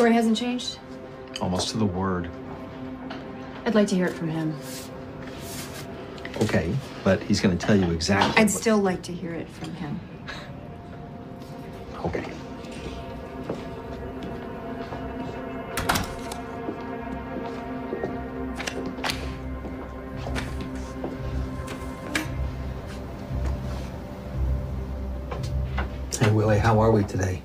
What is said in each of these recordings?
story hasn't changed? Almost to the word. I'd like to hear it from him. Okay, but he's going to tell you exactly. I'd still like to hear it from him. Okay. Hey, Willie, how are we today?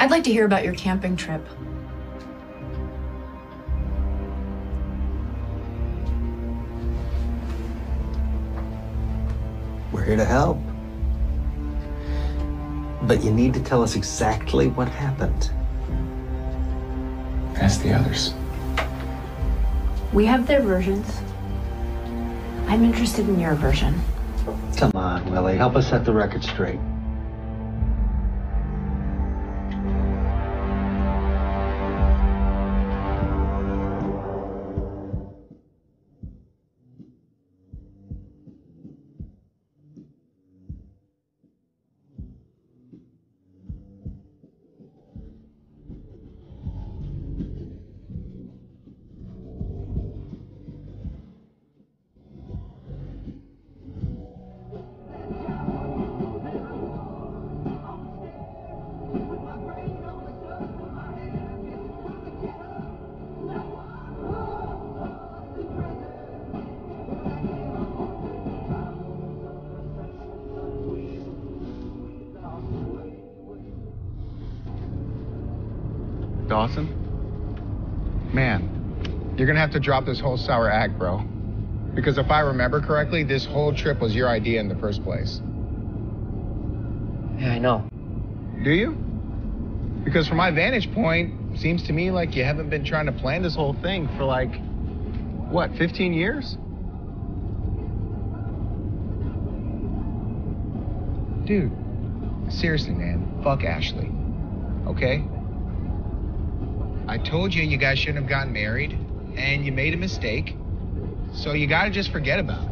I'd like to hear about your camping trip. We're here to help. But you need to tell us exactly what happened. Ask the others. We have their versions. I'm interested in your version. Come on, Willie, help us set the record straight. Dawson? Man, you're gonna have to drop this whole sour act, bro. Because if I remember correctly, this whole trip was your idea in the first place. Yeah, I know. Do you? Because from my vantage point, seems to me like you haven't been trying to plan this whole thing for like, what, 15 years? Dude, seriously, man, fuck Ashley, okay? I told you you guys shouldn't have gotten married, and you made a mistake, so you gotta just forget about it.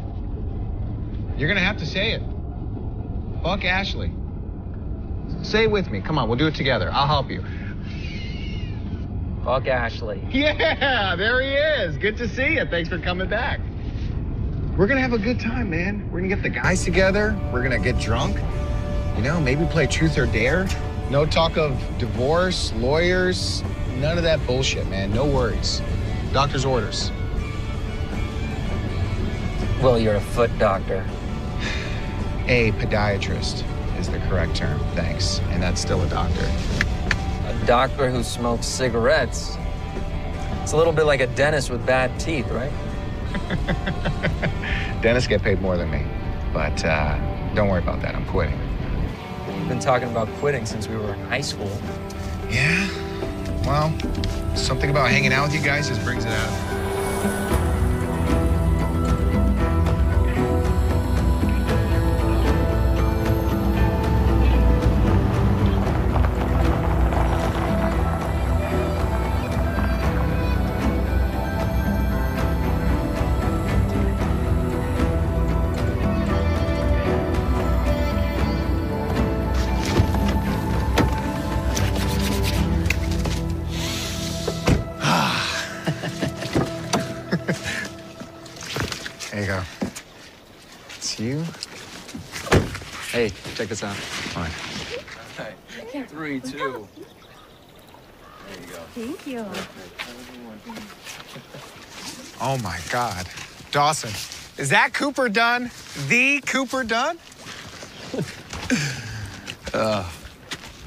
You're gonna have to say it. Fuck Ashley. Say it with me. Come on, we'll do it together. I'll help you. Fuck Ashley. Yeah, there he is. Good to see you. Thanks for coming back. We're gonna have a good time, man. We're gonna get the guys together. We're gonna get drunk. You know, maybe play Truth or Dare. No talk of divorce, lawyers. None of that bullshit, man. No worries. Doctor's orders. Well, you're a foot doctor. A podiatrist is the correct term, thanks. And that's still a doctor. A doctor who smokes cigarettes. It's a little bit like a dentist with bad teeth, right? Dentists get paid more than me. But don't worry about that. I'm quitting. We've been talking about quitting since we were in high school. Yeah? Well, something about hanging out with you guys just brings it out. Check this out. Fine. All right. Okay. 3, 2. There you go. Thank you. Oh my God, Dawson, is that Cooper Dunn? The Cooper Dunn?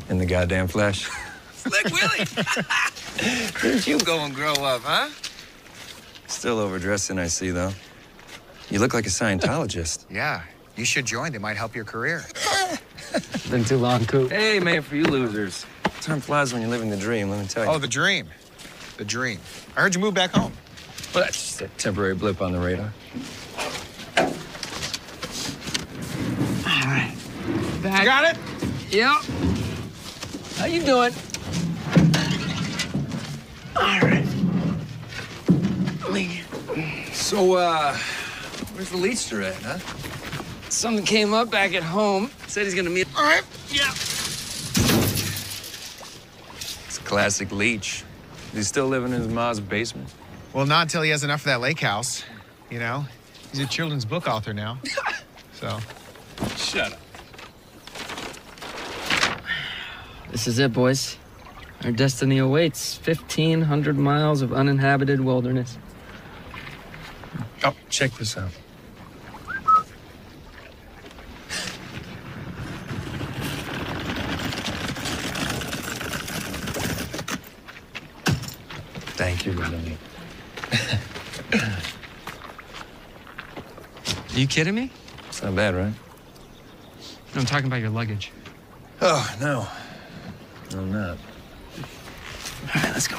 In the goddamn flesh. Slick Willie. Didn't you go and grow up, huh? Still overdressing, I see though. You look like a Scientologist. Yeah. You should join. They might help your career. Been too long, Coop. Hey, man, for you losers. Time flies when you're living the dream, let me tell you. Oh, the dream. The dream. I heard you moved back home. Well, that's just a temporary blip on the radar. All right. Back. You got it? Yep. How you doing? All right. Lean. So, where's the leechster at, huh? Something came up back at home. Said he's gonna meet. All right. Yeah. Classic leech. He's still living in his mom's basement. Well, not until he has enough of that lake house, you know? He's a children's book author now, so. Shut up. This is it, boys. Our destiny awaits. 1,500 miles of uninhabited wilderness. Oh, check this out. Thank you, Lenny. Are you kidding me? It's not bad, right? No, I'm talking about your luggage. Oh, no. No, I'm not. All right, let's go.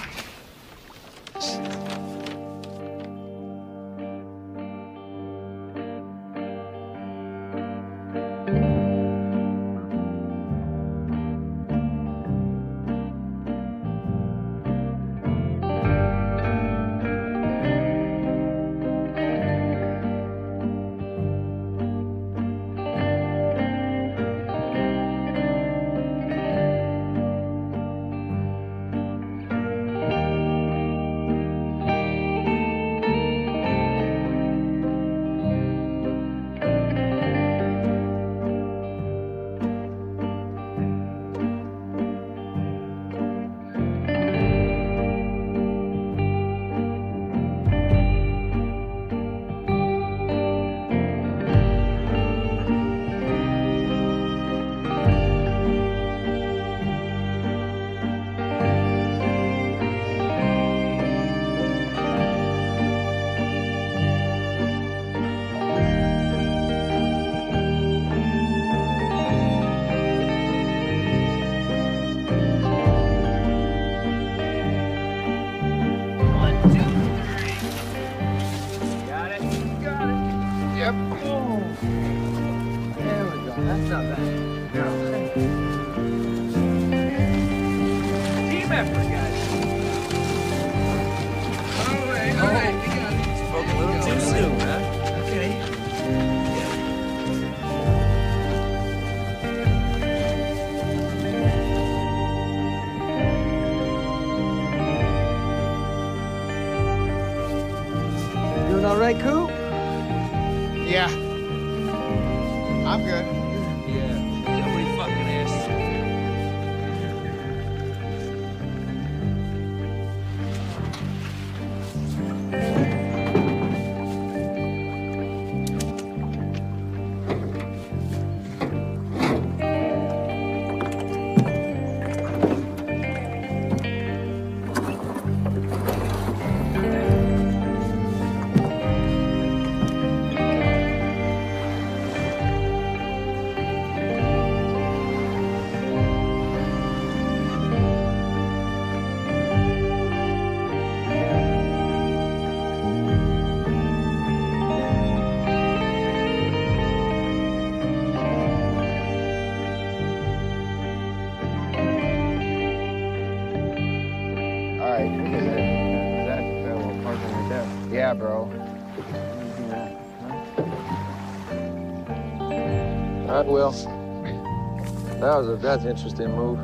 Well, that's an interesting move.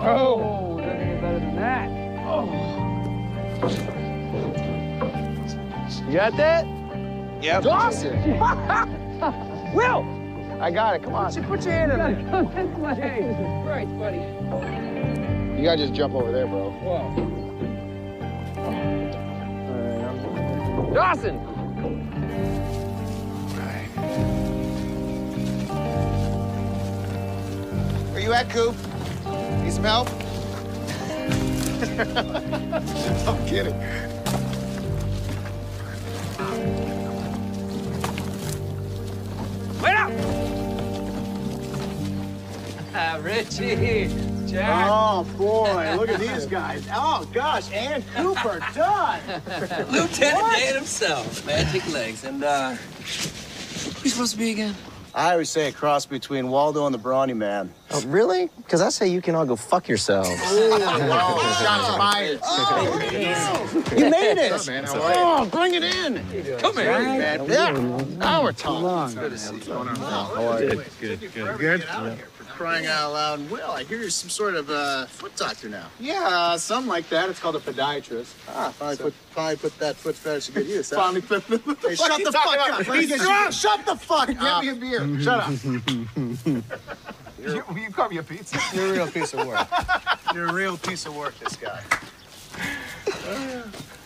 Oh, doesn't get better than that. Oh. You got that? Yeah. Dawson. Will. I got it. Come on. Put your hand in it. Jesus Christ, buddy. You gotta just jump over there, bro. Whoa. Dawson. You at, Coop? Need some help? I'm kidding. Wait up! Richie, Jack. Oh, boy, look at these guys. Oh, gosh, and Cooper, done! Lieutenant Dan himself, magic legs. And, who's he supposed to be again? I always say a cross between Waldo and the Brawny Man. Oh, really? Because I say you can all go fuck yourselves. You made it! What's up, man? How are you? Bring it in! Come here, man. Yeah. Our talk. Good to see you. How are you? Good, good. Good? crying out loud. Will, I hear you're some sort of foot doctor now. Yeah, something like that. It's called a podiatrist. Ah, probably put that foot fetish to good use. Finally put the foot fetish. Shut the fuck up. Shut the fuck up. Give me a beer. Shut up. You call me a pizza? You're a real piece of work. You're a real piece of work, this guy.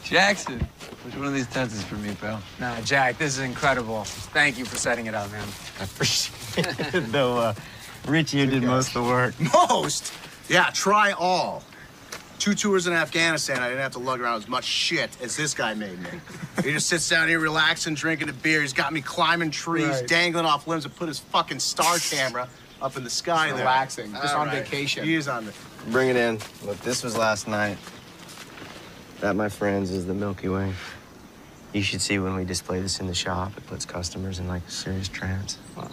Jackson, which one of these tents is for me, pal? Nah, Jack, this is incredible. Thank you for setting it up, man. I appreciate it. Though, Richie, you did most of the work. Most? Yeah, try all. 2 tours in Afghanistan, I didn't have to lug around as much shit as this guy made me. He just sits down here relaxing, drinking a beer. He's got me climbing trees, dangling off limbs, and put his fucking star camera up in the sky there. Relaxing, just on vacation. He is on it. Bring it in. Look, this was last night. That, my friends, is the Milky Way. You should see when we display this in the shop. It puts customers in, like, a serious trance. Wow.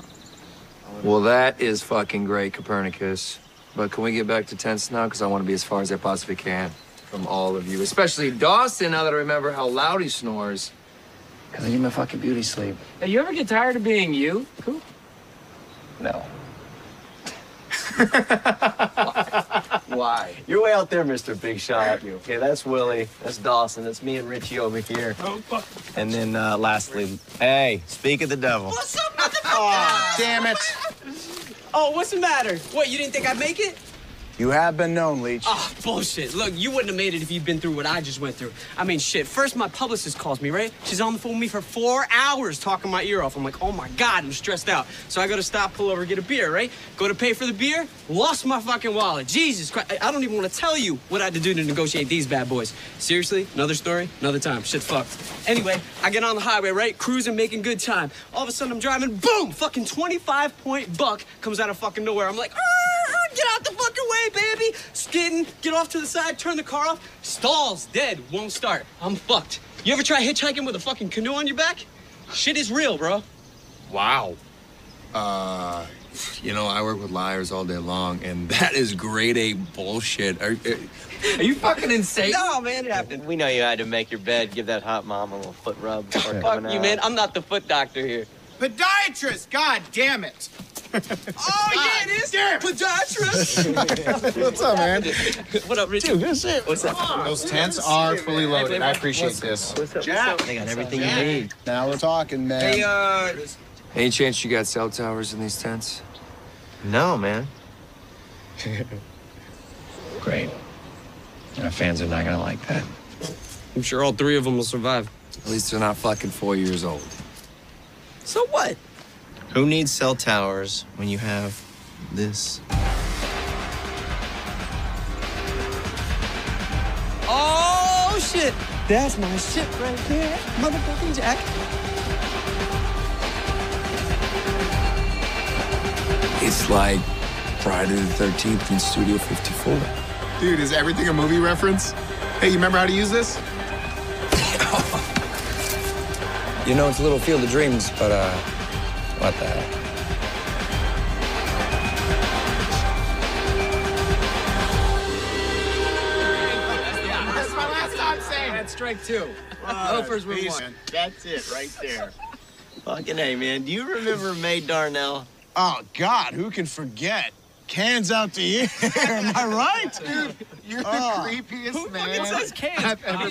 Well, that is fucking great, Copernicus. But can we get back to tents now? Because I want to be as far as I possibly can from all of you, especially Dawson, now that I remember how loud he snores. Because I need my fucking beauty sleep. Hey, you ever get tired of being you? Cool. No. Why? You're way out there, Mr. Big Shot. Okay, that's Willie, that's Dawson, that's me and Richie over here. And then lastly, hey, speak of the devil. What's up, motherfucker? Oh, damn it. Oh, what's the matter? What, you didn't think I'd make it? You have been known, Leech. Oh, bullshit. Look, you wouldn't have made it if you'd been through what I just went through. I mean, shit, first my publicist calls me, right? She's on the phone with me for 4 hours talking my ear off. I'm like, oh, my God, I'm stressed out. So I go to stop, pull over, get a beer, right? Go to pay for the beer, lost my fucking wallet. Jesus Christ, I don't even want to tell you what I had to do to negotiate these bad boys. Seriously, another story, another time. Shit's fucked. Anyway, I get on the highway, right? Cruising, making good time. All of a sudden, I'm driving, boom, fucking 25-point buck comes out of fucking nowhere. I'm like, get out the fucking way, baby! Skidding, get off to the side, turn the car off. Stalls, dead, won't start. I'm fucked. You ever try hitchhiking with a fucking canoe on your back? Shit is real, bro. Wow. You know, I work with liars all day long, and that is grade A bullshit. Are you fucking insane? No, man, it happened. We know you had to make your bed, give that hot mom a little foot rub. Fuck you, man. I'm not the foot doctor here. Podiatrist, god damn it! Oh, yeah, it is! Damn. Podiatrist! What's up, man? What up, Richard? Dude, good shit. What's up? Those tents are fully loaded. I appreciate this. What's up? Jack? They got everything you need. Now we're talking, man. Hey, any chance you got cell towers in these tents? No, man. Great. Our fans are not gonna like that. I'm sure all 3 of them will survive. At least they're not fucking 4 years old. So what? Who needs cell towers when you have this? Oh, shit. That's my shit right there. Motherfucking Jack. It's like Friday the 13th in Studio 54. Dude, is everything a movie reference? Hey, you remember how to use this? You know, it's a little field of dreams, but, what the hell? That's my last time saying. That's strike 2. Loafers with 1. That's it right there. Fucking hey, man. Do you remember Mae Darnell? Oh, God, who can forget? Cans out to you. Am I right? Dude, you're the creepiest man. Who fucking says cans? I've ever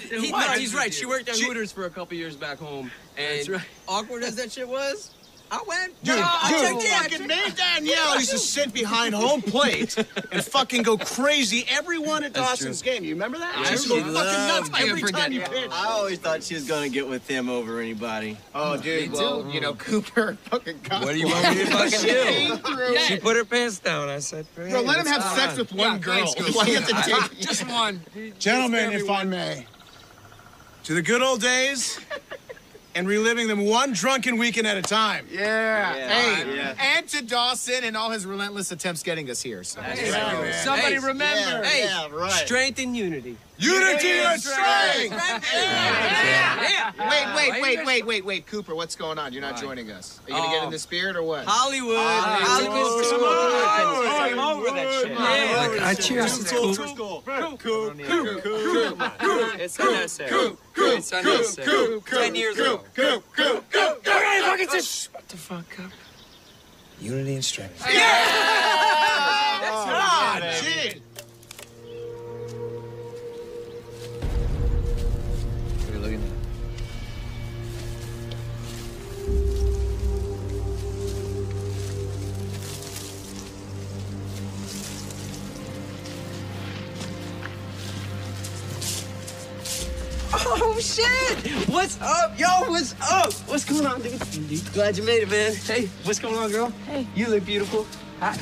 been. He's right. She worked at Hooters for a couple years back home. And that's right. Awkward as that shit was, I went. Dude, I fucking made Danielle used to sit behind home plate and fucking go crazy everyone at Dawson's game. You remember that? I used to go fucking nuts every time you pitched. I always thought she was going to get with him over anybody. Oh, dude, well, you know, Cooper fucking got. What do you want me to fucking do? She put her pants down. I said, hey, bro, let him have sex with one girl. Just one. Gentlemen, if I may, to the good old days. And reliving them one drunken weekend at a time. Yeah. Hey, and to Dawson and all his relentless attempts getting us here. So. Hey, right, somebody remember. Yeah, strength and unity. Unity and strength! Wait. Cooper, what's going on? You're not joining us. Are you going to get in the spirit or what? Hollywood. Hollywood. I'm over that shit. Yeah. I cheer. It's cool. It's unnecessary. It's unnecessary. 10 years ago. What the fuck up? Unity and strength. Yeah! Yeah! That's it. What are you looking at? Oh, shit! What's up, yo? What's up? What's going on, dude? Glad you made it, man. Hey, what's going on, girl? Hey. You look beautiful. Hi.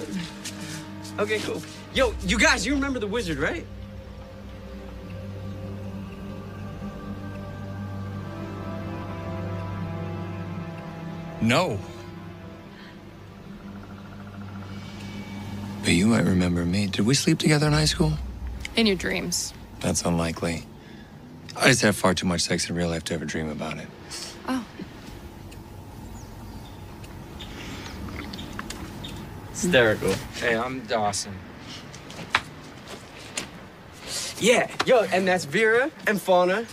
Okay, cool. Yo, you guys, you remember the wizard, right? No. But you might remember me. Did we sleep together in high school? In your dreams. That's unlikely. I just have far too much sex in real life to ever dream about it. Oh. Hysterical. Hey, I'm Dawson. Yeah, yo, and that's Vera and Fauna.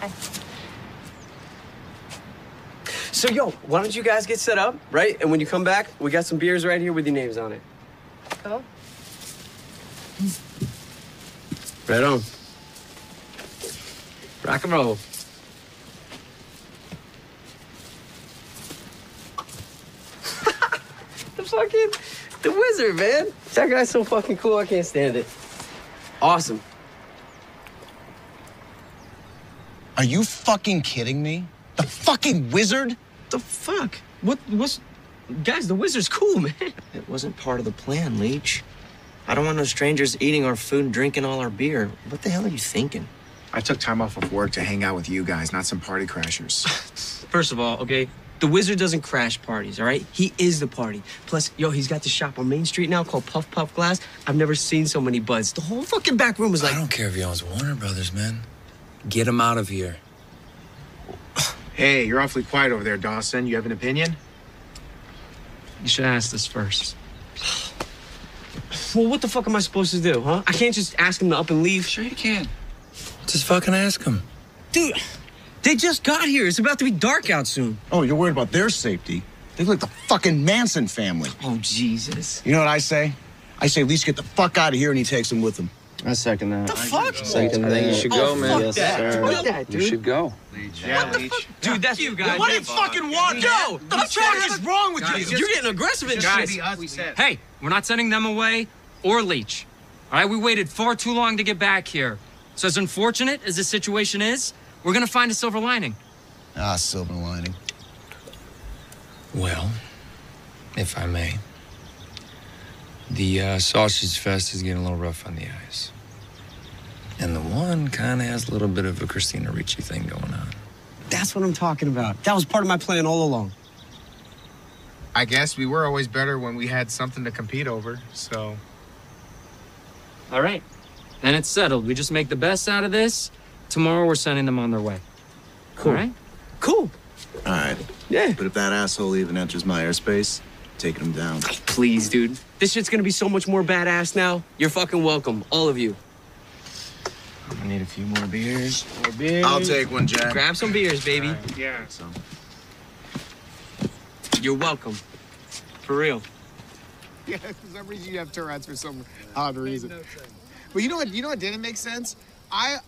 Hi. So, yo, why don't you guys get set up, right? And when you come back, we got some beers right here with your names on it. Oh. Right on. Rock and roll. The wizard, man. That guy's so fucking cool, I can't stand it. Awesome. Are you fucking kidding me? The fucking wizard? The fuck? What's... Guys, the wizard's cool, man. It wasn't part of the plan, Leech. I don't want no strangers eating our food and drinking all our beer. What the hell are you thinking? I took time off of work to hang out with you guys, not some party crashers. First of all, okay, the wizard doesn't crash parties, all right? He is the party. Plus, yo, he's got this shop on Main Street now called Puff Puff Glass. I've never seen so many buds. The whole fucking back room was like... I don't care if he owns Warner Brothers, man. Get him out of here. Hey, you're awfully quiet over there, Dawson. You have an opinion? You should ask this first. Well, what the fuck am I supposed to do, huh? I can't just ask him to up and leave. Sure you can. Just fucking ask them. Dude, they just got here. It's about to be dark out soon. Oh, you're worried about their safety? They look like the fucking Manson family. Oh, Jesus. You know what I say? I say, at least get the fuck out of here, and he takes them with him. I second that. The fuck? Second thing. You should go, man. Yes, sir. Fuck that, dude. You should go. Yeah, Leech. Dude, that's you guys. What do you fucking want? Yo, the fuck is wrong with you? You're getting aggressive and shit. Hey, we're not sending them away or Leech. All right, we waited far too long to get back here. So as unfortunate as this situation is, we're gonna find a silver lining. Ah, silver lining. Well, if I may, the sausage fest is getting a little rough on the eyes. And the one kinda has a little bit of a Christina Ricci thing going on. That's what I'm talking about. That was part of my plan all along. I guess we were always better when we had something to compete over, so. All right. Then it's settled. We just make the best out of this. Tomorrow we're sending them on their way. Cool. All right? Cool. All right. Yeah. But if that asshole even enters my airspace, taking him down. Please, dude. This shit's gonna be so much more badass now. You're fucking welcome, all of you. I'm gonna need a few more beers. More beers. I'll take one, Jack. Grab some beers, baby. Right. Yeah. Some. You're welcome. For real. Yeah, for some reason you have Tourette's for some odd reason. But you know what didn't make sense? I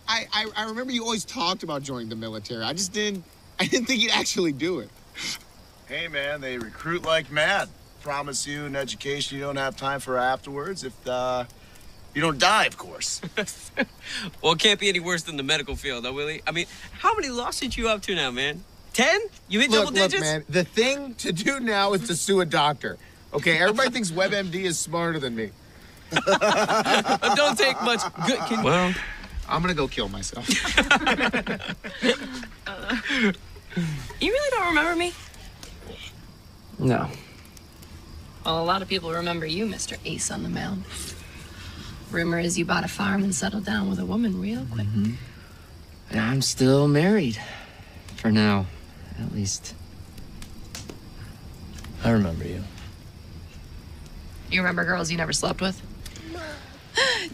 remember you always talked about joining the military. I didn't think you'd actually do it. Hey man, they recruit like mad. Promise you an education you don't have time for afterwards if you don't die, of course. Well, it can't be any worse than the medical field, though, Willie. I mean, how many lawsuits you up to now, man? 10? You hit double digits? Look, man, the thing to do now is to sue a doctor. Okay, everybody thinks WebMD is smarter than me. Don't take much good. Well, I'm gonna go kill myself. You really don't remember me? No. Well, a lot of people remember you, Mr. Ace on the Mound. Rumor is you bought a farm and settled down with a woman real quick. Mm-hmm. And I'm still married. For now, at least. I remember you. You remember girls you never slept with?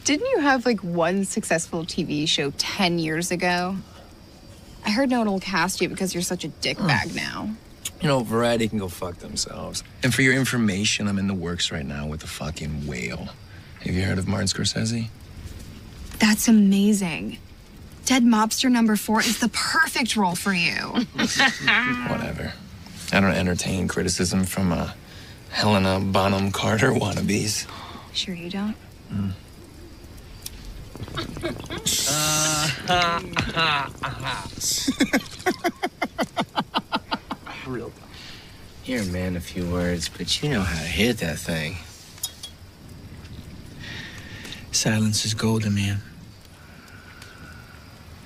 Didn't you have, like, one successful TV show 10 years ago? I heard no one will cast you because you're such a dickbag now. You know, variety can go fuck themselves. And for your information, I'm in the works right now with the fucking whale. Have you heard of Martin Scorsese? That's amazing. Dead mobster number 4 is the perfect role for you. Whatever. I don't entertain criticism from Helena Bonham Carter wannabes. Sure you don't? Mm. Real. You're a man of few words, but you know how to hit that thing. Silence is golden, man.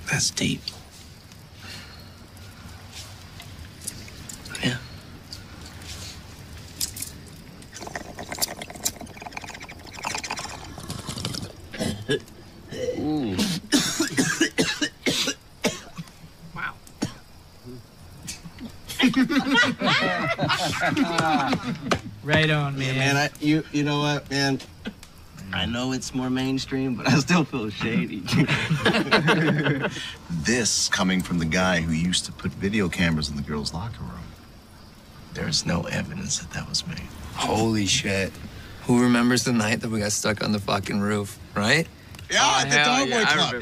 That's deep. Yeah. Ooh. Wow. Right on, man. Yeah, man, you know what, man? I know it's more mainstream, but I still feel shady. This coming from the guy who used to put video cameras in the girls' locker room. There's no evidence that that was me. Holy shit. Who remembers the night that we got stuck on the fucking roof, right? Yeah, at the Dogwood Club.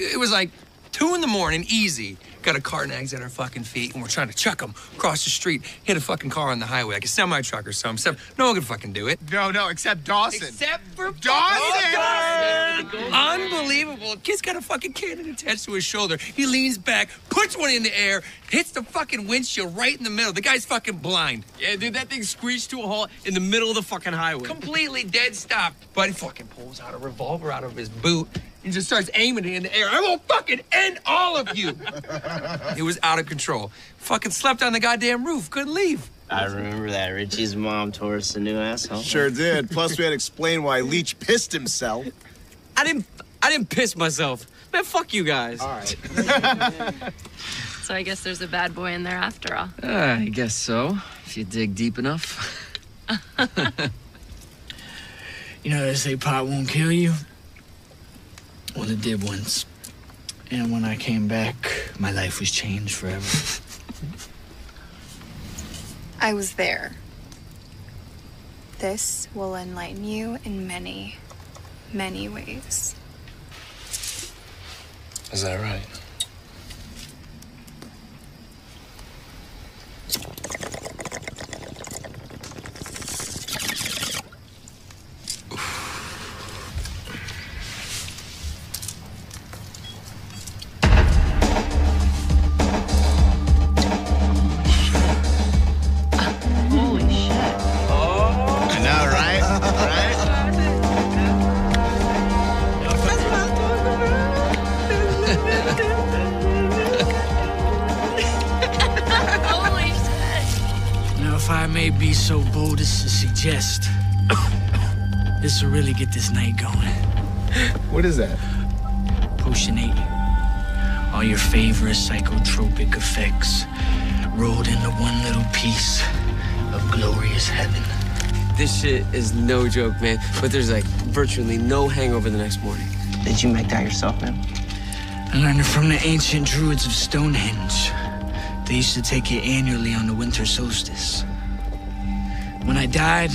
It was like 2 in the morning, easy. Got a cart and eggs at our fucking feet, and we're trying to chuck them across the street, hit a fucking car on the highway, like a semi-truck or something. Except no one could fucking do it. No, except Dawson. Except for Dawson! Unbelievable. Kid's got a fucking cannon attached to his shoulder. He leans back, puts one in the air, hits the fucking windshield right in the middle. The guy's fucking blind. Yeah, dude, that thing screeched to a halt in the middle of the fucking highway. Completely dead stop. But he fucking pulls out a revolver out of his boot. He just starts aiming it in the air. I will fucking end all of you. It was out of control. Fucking slept on the goddamn roof. Couldn't leave. I remember that. Richie's mom tore us a new asshole. Sure did. Plus, we had to explain why Leech pissed himself. I didn't piss myself. Man, fuck you guys. All right. So I guess there's a bad boy in there after all. I guess so. If you dig deep enough. You know, they say pot won't kill you. Well, it did once. And when I came back, my life was changed forever. I was there. This will enlighten you in many, many ways. Is that right? Jest. This will really get this night going. What is that? Potion 8. All your favorite psychotropic effects rolled into one little piece of glorious heaven. This shit is no joke, man. But there's like virtually no hangover the next morning. Did you make that yourself, man? I learned it from the ancient druids of Stonehenge. They used to take it annually on the winter solstice. When I died,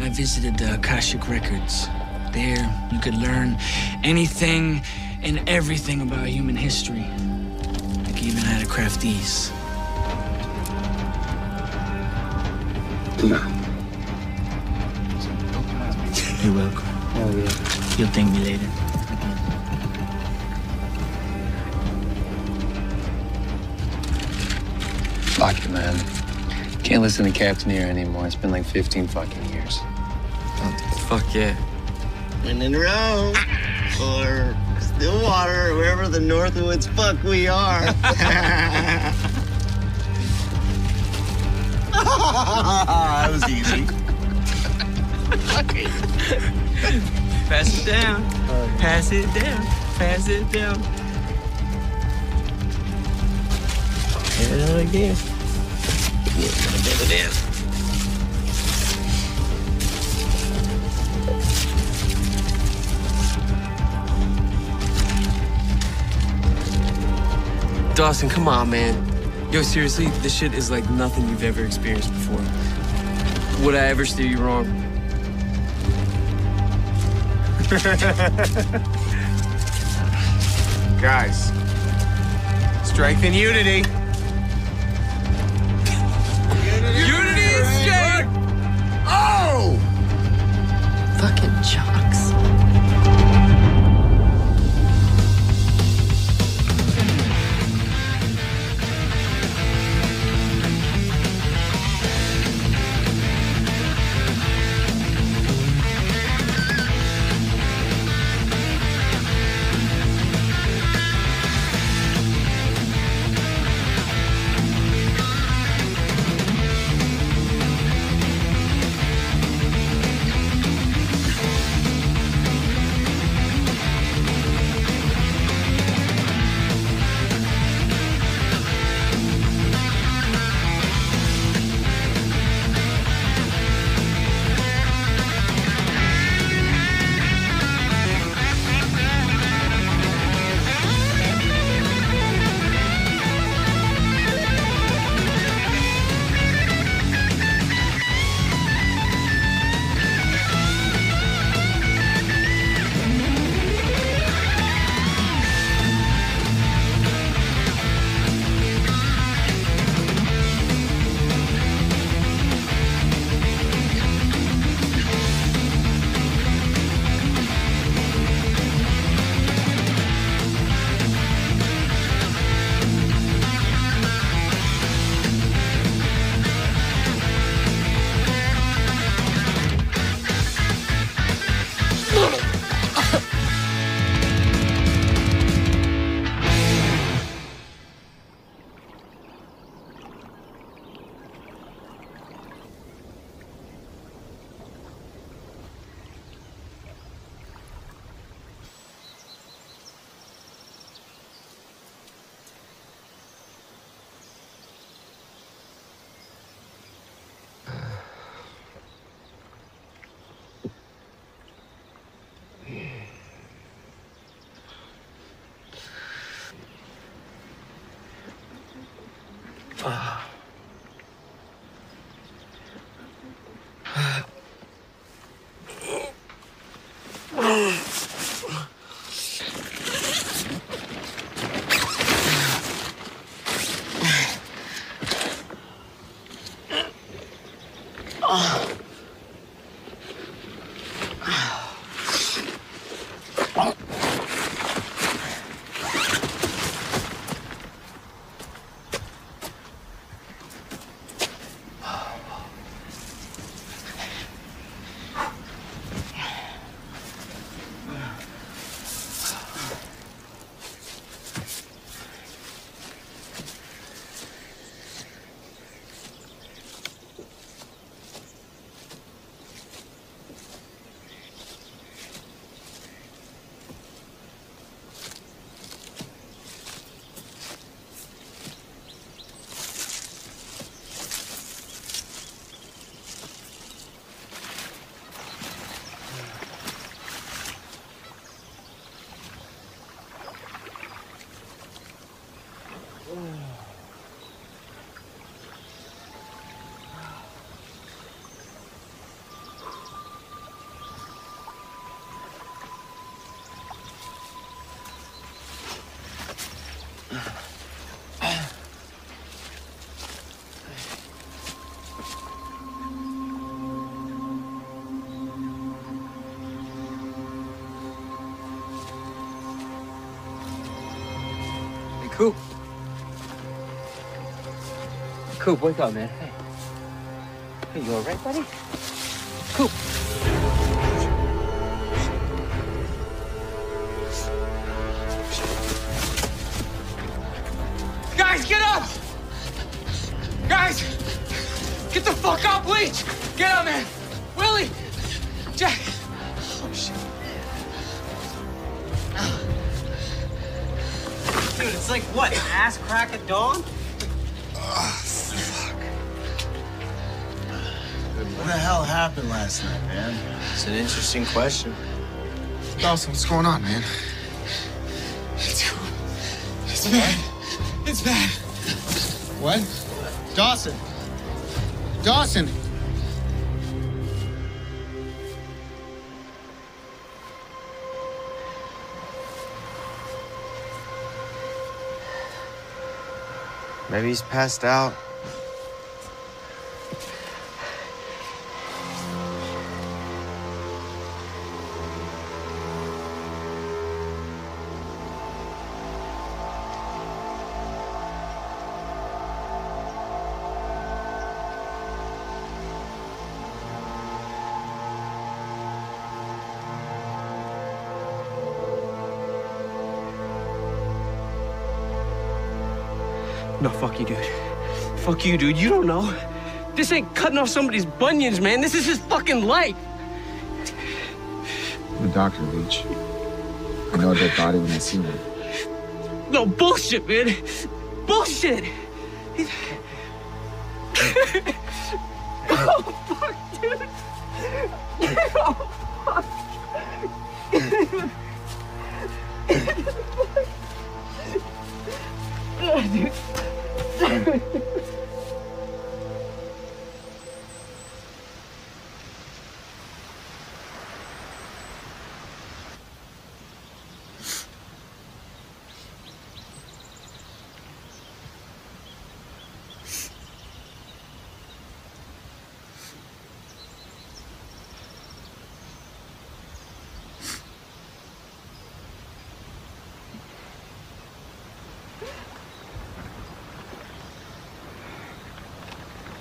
I visited the Akashic Records. There, you could learn anything and everything about human history. Like even how to craft these. You're welcome. Oh, yeah. You'll thank me later. Fuck it, man. Can't listen to Captain Ear anymore. It's been like 15 fucking years. Oh, fuck yeah. And in a row, or Stillwater, or wherever the Northwoods fuck we are. That was easy. Pass it down. Pass it down. Pass it down. Hit it out again. Yeah, it is. Dawson, come on, man. Yo, seriously, this shit is like nothing you've ever experienced before. Would I ever steer you wrong? Guys, strength and unity. Unity is strength! Oh! Fucking jocks. Coop, wake up, man. Hey. Hey, you all right, buddy? Coop. Guys, get up! Guys, get the fuck up, Leech! Get up, man! Willie! Jack! Oh, shit. Dude, it's like, what, an ass crack at dawn? What the hell happened last night, man? It's an interesting question. Dawson, what's going on, man? It's bad. It's bad. What? Dawson. Dawson. Maybe he's passed out. No, fuck you, dude. Fuck you, dude. You don't know. This ain't cutting off somebody's bunions, man. This is his fucking life. I'm a doctor, Leech. I know that body when I see one. No, bullshit, man. Bullshit. Oh, fuck, dude. Oh, fuck. Dude.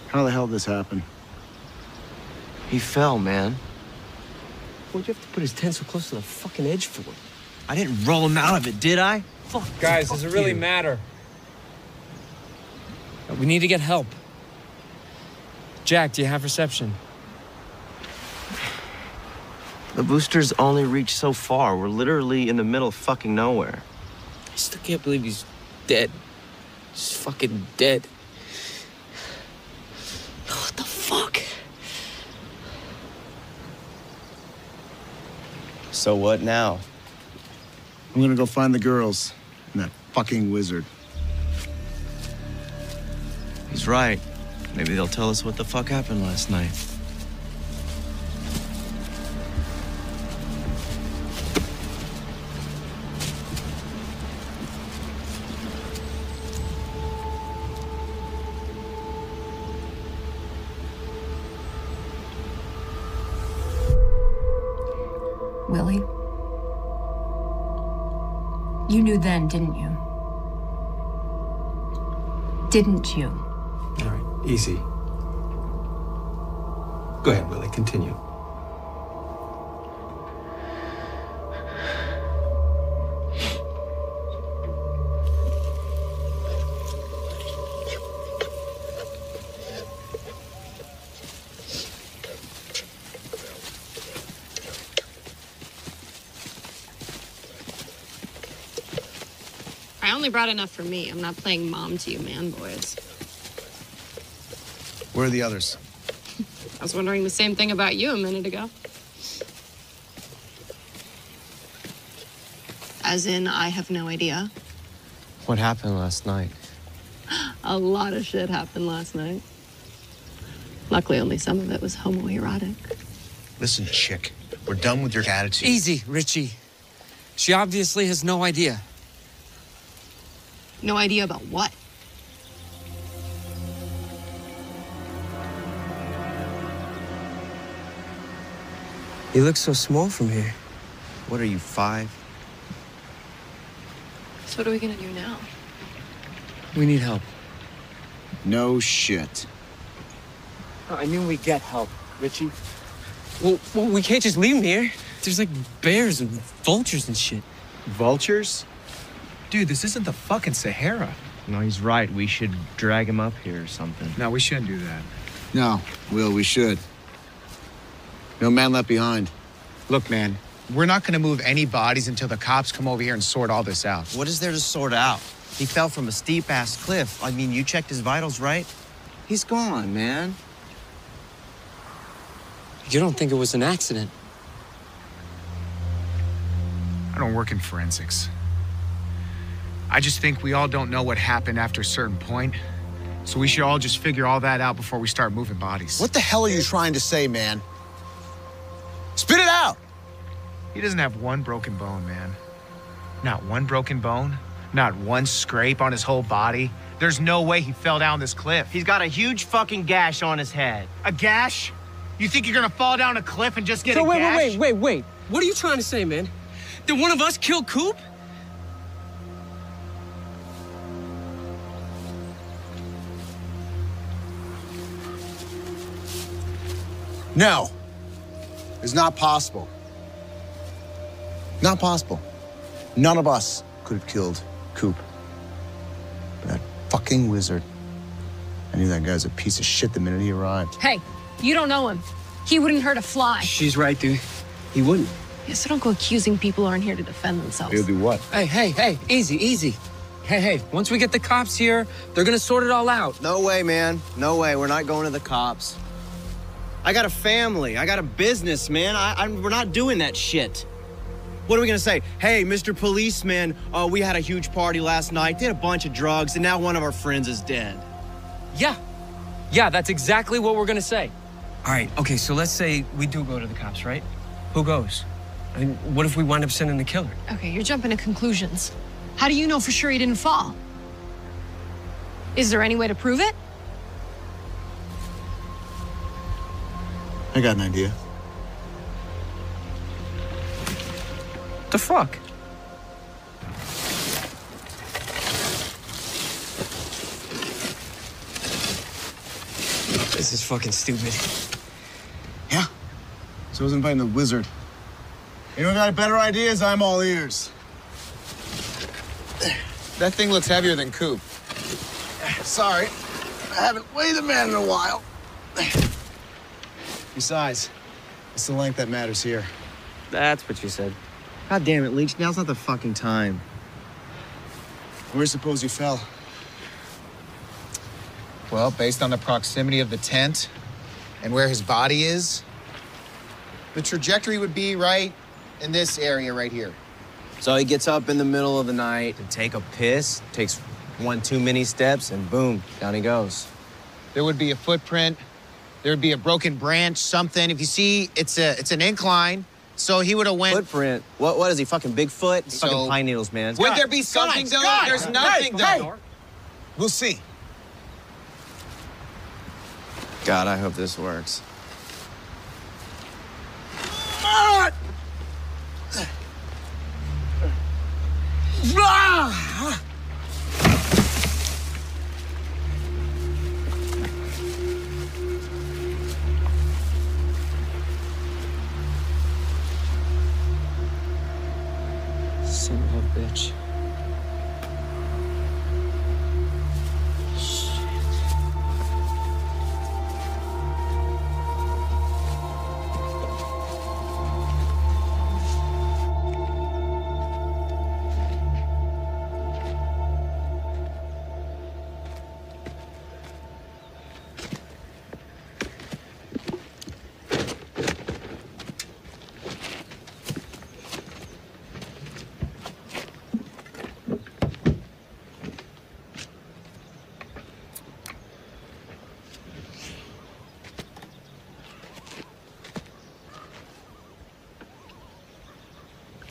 How the hell did this happen? He fell, man. Why'd you have to put his tent so close to the fucking edge for it? I didn't roll him out of it, did I? Fuck. Guys, does it really matter? We need to get help. Jack, do you have reception? The boosters only reach so far. We're literally in the middle of fucking nowhere. I still can't believe he's dead. He's fucking dead. So what now? I'm gonna go find the girls and that fucking wizard. He's right. Maybe they'll tell us what the fuck happened last night. Then, didn't you? Didn't you? All right, easy. Go ahead, Willie, continue. Brought enough for me. I'm not playing mom to you man boys. Where are the others? I was wondering the same thing about you a minute ago. As in, I have no idea. What happened last night? A lot of shit happened last night. Luckily, only some of it was homoerotic. Listen, chick, we're done with your attitude. Easy, Richie. She obviously has no idea. No idea about what? You look so small from here. What are you, 5? So what are we gonna do now? We need help. No shit. Oh, I knew we'd get help, Richie. Well, we can't just leave him here. There's like bears and vultures and shit. Vultures? Dude, this isn't the fucking Sahara. No, he's right. We should drag him up here or something. No, we shouldn't do that. No, Will, we should. No man left behind. Look, man, we're not gonna move any bodies until the cops come over here and sort all this out. What is there to sort out? He fell from a steep-ass cliff. I mean, you checked his vitals, right? He's gone, man. You don't think it was an accident? I don't work in forensics. I just think we all don't know what happened after a certain point, So we should all just figure all that out before we start moving bodies. What the hell are you trying to say, man? Spit it out! He doesn't have one broken bone, man. Not one broken bone. Not one scrape on his whole body. There's no way he fell down this cliff. He's got a huge fucking gash on his head. A gash? You think you're gonna fall down a cliff and just get a gash? Wait. What are you trying to say, man? Did one of us kill Coop? No. It's not possible. Not possible. None of us could have killed Coop. But that fucking wizard. I knew that guy was a piece of shit the minute he arrived. Hey, you don't know him. He wouldn't hurt a fly. She's right, dude. He wouldn't. Yeah, so don't go accusing people who aren't here to defend themselves. He'll do what? Hey, easy. Hey, once we get the cops here, they're gonna sort it all out. No way, man. No way. We're not going to the cops. I got a family. I got a business, man. We're not doing that shit. What are we gonna say? Hey, Mr. Policeman, we had a huge party last night, did a bunch of drugs, and now one of our friends is dead. Yeah, that's exactly what we're gonna say. All right, okay, so let's say we do go to the cops, right? Who goes? I mean, what if we wind up sending the killer? Okay, you're jumping to conclusions. How do you know for sure he didn't fall? Is there any way to prove it? I got an idea. The fuck? This is fucking stupid. Yeah. So I was inviting the wizard. Anyone got better ideas? I'm all ears. That thing looks heavier than Coop. Sorry. I haven't weighed a man in a while. Besides, it's the length that matters here. That's what you said. God damn it, Leech. Now's not the fucking time. Where suppose you fell? Well, based on the proximity of the tent and where his body is, the trajectory would be right in this area right here. So he gets up in the middle of the night to take a piss, takes one too many steps, and boom, down he goes. There would be a footprint. There would be a broken branch, something. If you see, it's an incline, so he would have went... Footprint? What is he, fucking Bigfoot? So, fucking pine needles, man. Would there be something, though? There's nothing, though. We'll see. God, I hope this works. Ah! Son of a bitch. Shit.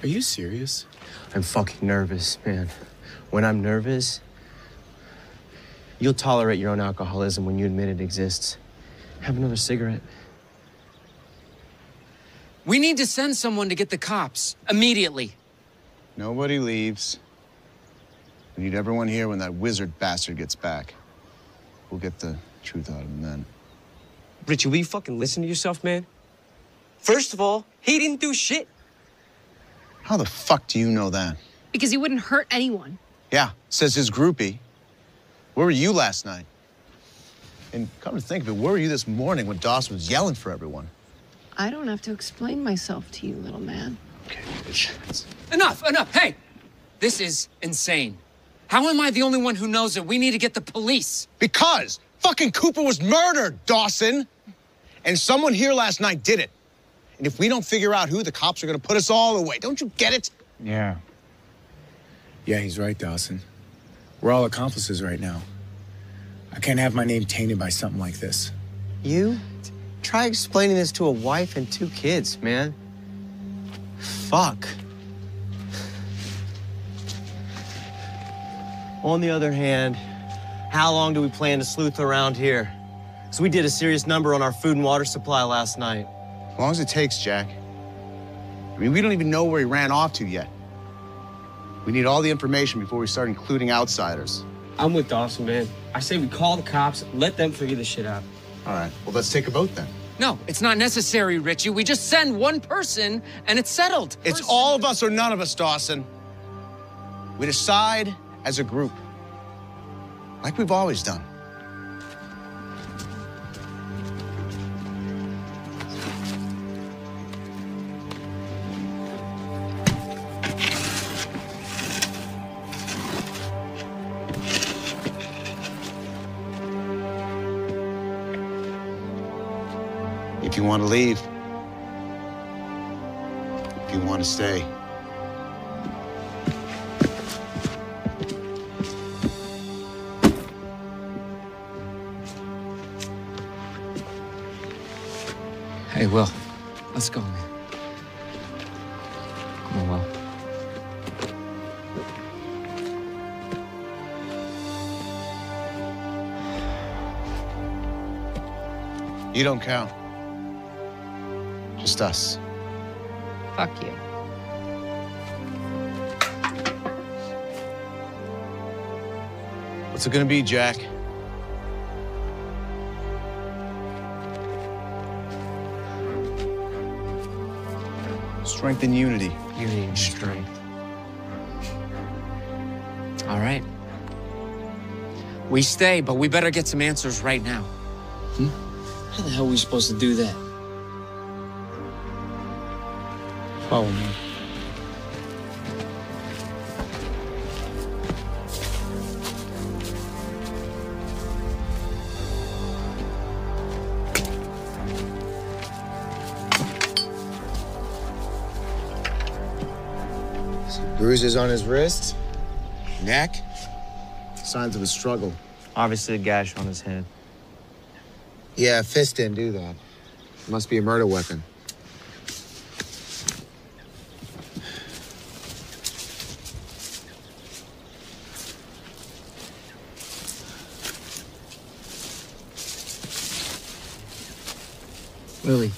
Are you serious? I'm fucking nervous, man. When I'm nervous, you'll tolerate your own alcoholism when you admit it exists. Have another cigarette. We need to send someone to get the cops, immediately. Nobody leaves. We need everyone here when that wizard bastard gets back. We'll get the truth out of him then. Richie, will you fucking listen to yourself, man? First of all, he didn't do shit. How the fuck do you know that? Because he wouldn't hurt anyone. Yeah, says his groupie. Where were you last night? And come to think of it, where were you this morning when Dawson was yelling for everyone? I don't have to explain myself to you, little man. Okay, bitch. Enough! Hey! This is insane. How am I the only one who knows that we need to get the police? Because fucking Cooper was murdered, Dawson! And someone here last night did it. And if we don't figure out who, the cops are gonna put us all away. Don't you get it? Yeah, he's right, Dawson. We're all accomplices right now. I can't have my name tainted by something like this. You? Try explaining this to a wife and two kids, man. Fuck. On the other hand, how long do we plan to sleuth around here? Because we did a serious number on our food and water supply last night. As long as it takes, Jack. I mean, we don't even know where he ran off to yet. We need all the information before we start including outsiders. I'm with Dawson, man. I say we call the cops, let them figure this shit out. All right, well, let's take a vote then. No, it's not necessary, Richie. We just send one person and it's settled. It's all of us or none of us, Dawson. We decide as a group, like we've always done. If you want to leave, if you want to stay. Hey, Will, let's go, man. Come on, Will. You don't count. Just us. Fuck you. What's it gonna be, Jack? Strength and unity. Unity and strength. All right. We stay, but we better get some answers right now. How the hell are we supposed to do that? Follow me. Some bruises on his wrist, neck, signs of a struggle. Obviously a gash on his head. Yeah, a fist didn't do that. It must be a murder weapon. Willie,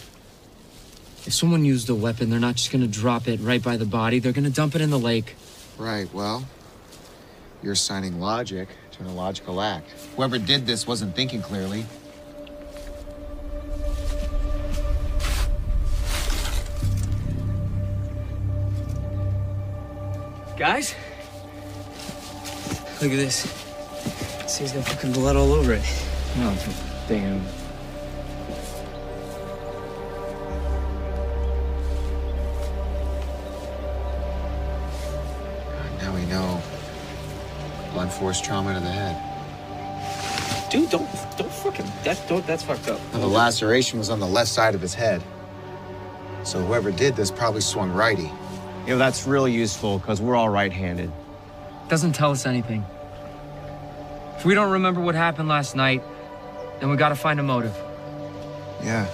if someone used a weapon, they're not just gonna drop it right by the body. They're gonna dump it in the lake. Right, well, you're assigning logic to an illogical act. Whoever did this wasn't thinking clearly. Guys, look at this. See, he's got fucking blood all over it. No, damn. Force trauma to the head. Dude, don't fucking, that's fucked up. Now, the laceration was on the left side of his head. So whoever did this probably swung righty. You know, that's really useful because we're all right-handed. Doesn't tell us anything. If we don't remember what happened last night, then we gotta find a motive. Yeah,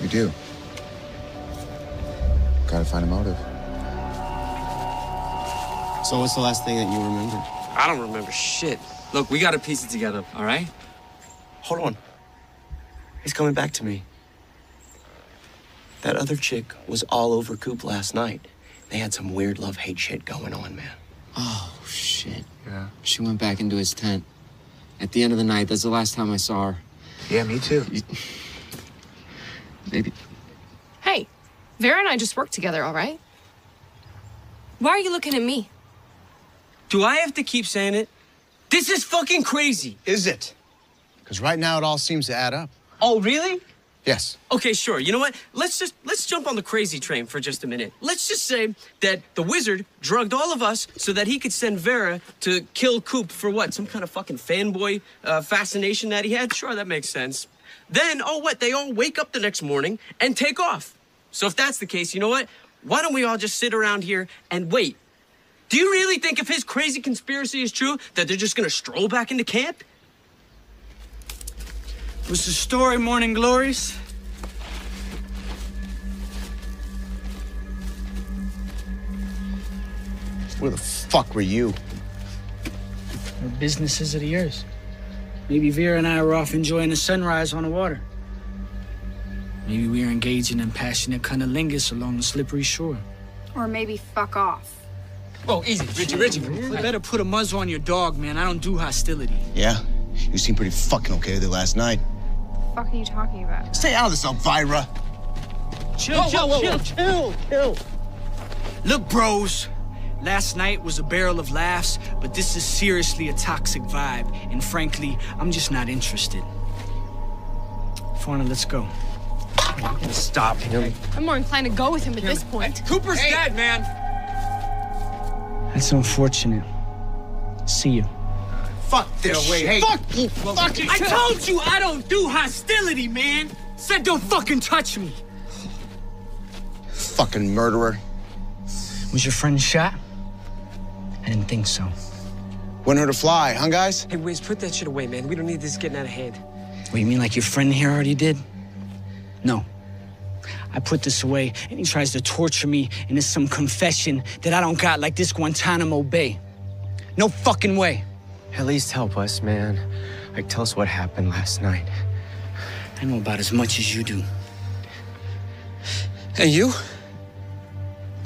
we do. Gotta find a motive. So what's the last thing that you remember? I don't remember shit. Look, we gotta piece it together, all right? Hold on. It's coming back to me. That other chick was all over Coop last night. They had some weird love-hate shit going on, man. Oh, shit. Yeah? She went back into his tent. At the end of the night, that's the last time I saw her. Yeah, me too. Maybe. Hey, Vera and I just worked together, all right? Why are you looking at me? Do I have to keep saying it? This is fucking crazy. Is it? Because right now it all seems to add up. Oh, really? Yes. Okay, sure. You know what? Let's jump on the crazy train for just a minute. Let's just say that the wizard drugged all of us so that he could send Vera to kill Coop for what? Some kind of fucking fanboy fascination that he had? Sure, that makes sense. Then, oh, what? They all wake up the next morning and take off. So if that's the case, you know what? Why don't we all just sit around here and wait? Do you really think if his crazy conspiracy is true, that they're just gonna stroll back into camp? What's the story, Morning Glories? Where the fuck were you? What businesses are yours? Maybe Vera and I were off enjoying the sunrise on the water. Maybe we were engaging in passionate cunnilingus along the slippery shore. Or maybe fuck off. Oh, easy, Richie. You better put a muzzle on your dog, man. I don't do hostility. Yeah? You seemed pretty fucking okay with it last night. The fuck are you talking about? Stay out of this, Elvira. Chill. Look, bros. Last night was a barrel of laughs, but this is seriously a toxic vibe. And frankly, I'm just not interested. Fauna, let's go. Stop him. I'm more inclined to go with him at this point. Cooper's dead, man. That's unfortunate. See you. Fuck this shit. Hey. Fuck you. Fucking I told you I don't do hostility, man. Said don't fucking touch me. Fucking murderer. Was your friend shot? I didn't think so. Wouldn't hurt to fly, huh, guys? Hey, Wiz, put that shit away, man. We don't need this getting out of hand. What, you mean like your friend here already did? No. I put this away, and he tries to torture me, and it's some confession that I don't got like this Guantanamo Bay. No fucking way. At least help us, man. Like, tell us what happened last night. I know about as much as you do. And you?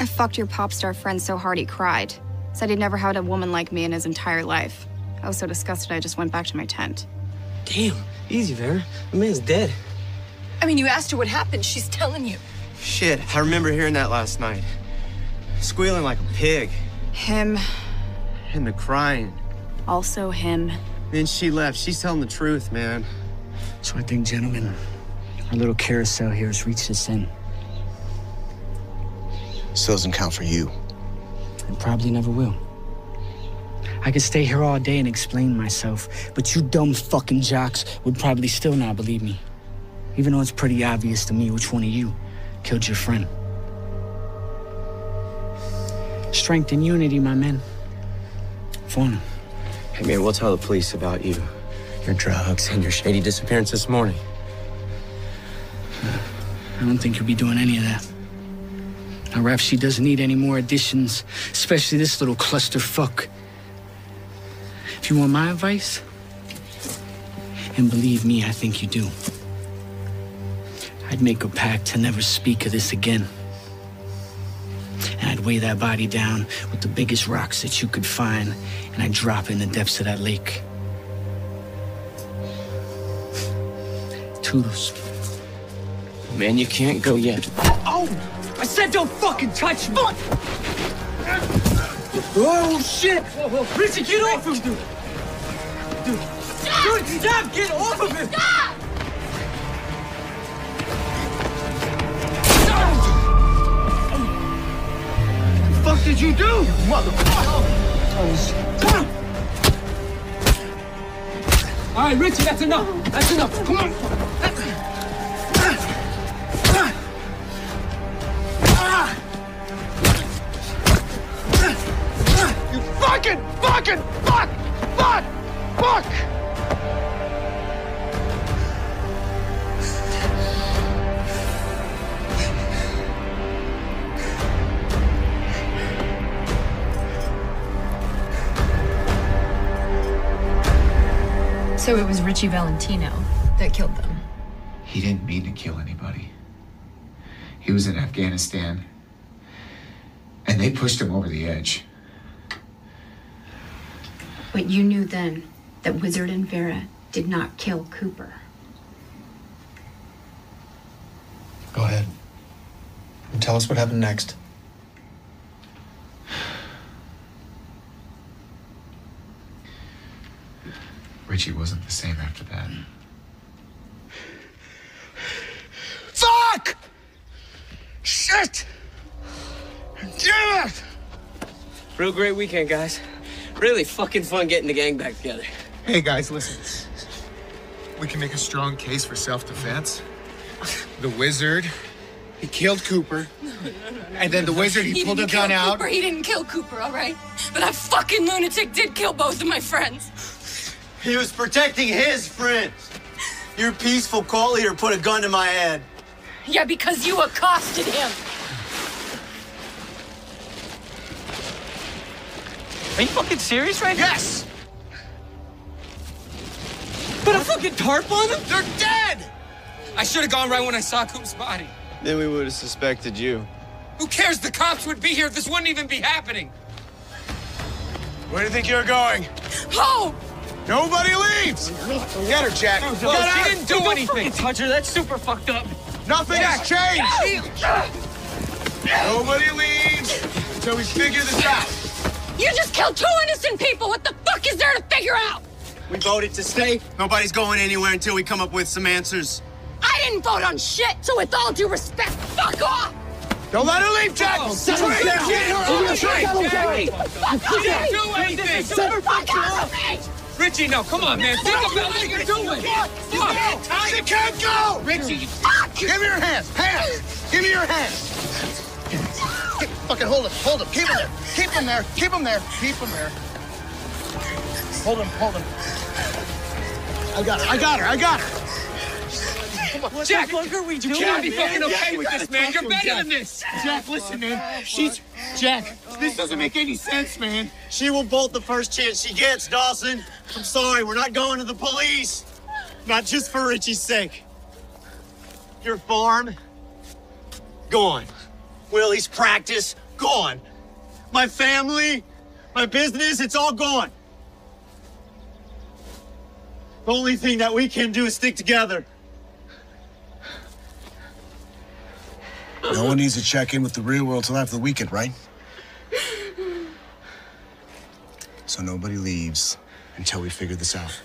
I fucked your pop star friend so hard he cried. Said he'd never had a woman like me in his entire life. I was so disgusted, I just went back to my tent. Damn. Easy, Vera. The man's dead. I mean, you asked her what happened. She's telling you. Shit, I remember hearing that last night. Squealing like a pig. Him. And the crying. Also him. Then she left. She's telling the truth, man. So I think, gentlemen, our little carousel here has reached its end. Still doesn't count for you. And probably never will. I could stay here all day and explain myself, but you dumb fucking jocks would probably still not believe me. Even though it's pretty obvious to me which one of you killed your friend. Strength and unity, my men. Fauna. Hey, man, we'll tell the police about you, your drugs, and your shady disappearance this morning. I don't think you'll be doing any of that. Now, Raph, she doesn't need any more additions, especially this little clusterfuck. If you want my advice, and believe me, I think you do, I'd make a pact to never speak of this again. And I'd weigh that body down with the biggest rocks that you could find, and I'd drop it in the depths of that lake. Toodles. Man, you can't go yet. Oh! I said don't fucking touch me! Fuck. Oh, shit! Whoa. Richie, get off him, dude! Stop! Dude, stop! Get off of him! Stop! Stop! What the fuck did you do? You motherfucker! Oh, all right, Richie, that's enough! That's enough! Come on! Fuck! So it was Richie Valentino that killed them. He didn't mean to kill anybody. He was in Afghanistan, and they pushed him over the edge. But you knew then that Wizard and Vera did not kill Cooper. Go ahead and tell us what happened next. Richie wasn't the same after that. Fuck! Shit! Damn it! Real great weekend, guys. Really fucking fun getting the gang back together. Hey guys, listen. We can make a strong case for self-defense. The Wizard He killed Cooper. No. And then the wizard, he pulled a gun out. He didn't kill Cooper, all right? But that fucking lunatic did kill both of my friends. He was protecting his friends. Your peaceful cult leader put a gun to my head. Yeah, because you accosted him. Are you fucking serious right now? Yes! Put a fucking tarp on them? They're dead! I should have gone right when I saw Coop's body. Then we would have suspected you. Who cares? The cops would be here if this wouldn't even be happening. Where do you think you're going? Home! Nobody leaves! Get her, Jack. No, she didn't do anything. Don't touch her. That's super fucked up. Nothing has changed. Nobody leaves until we figure this out. You just killed two innocent people! What the fuck is there to figure out? We voted to stay. Nobody's going anywhere until we come up with some answers. I didn't vote on shit, so with all due respect, fuck off! Don't let her leave, Jack! Oh, settle down! Settle down! Richie, no, come on, man. Think about what you're doing! She can't go! Richie, you fuck! Give me your hands! Hands! Give me your hands! Fucking hold him, keep him there. Hold him. I got her. Come on. Jack, what are we doing? You can't be fucking okay with this, man. You're better than this. Jack, listen, man. This doesn't make any sense, man. She will bolt the first chance she gets, Dawson. I'm sorry, we're not going to the police. Not just for Richie's sake. Your farm, gone. Willie's practice, gone. My family, my business, it's all gone. The only thing that we can do is stick together. No one needs to check in with the real world till after the weekend, right? So nobody leaves until we figure this out.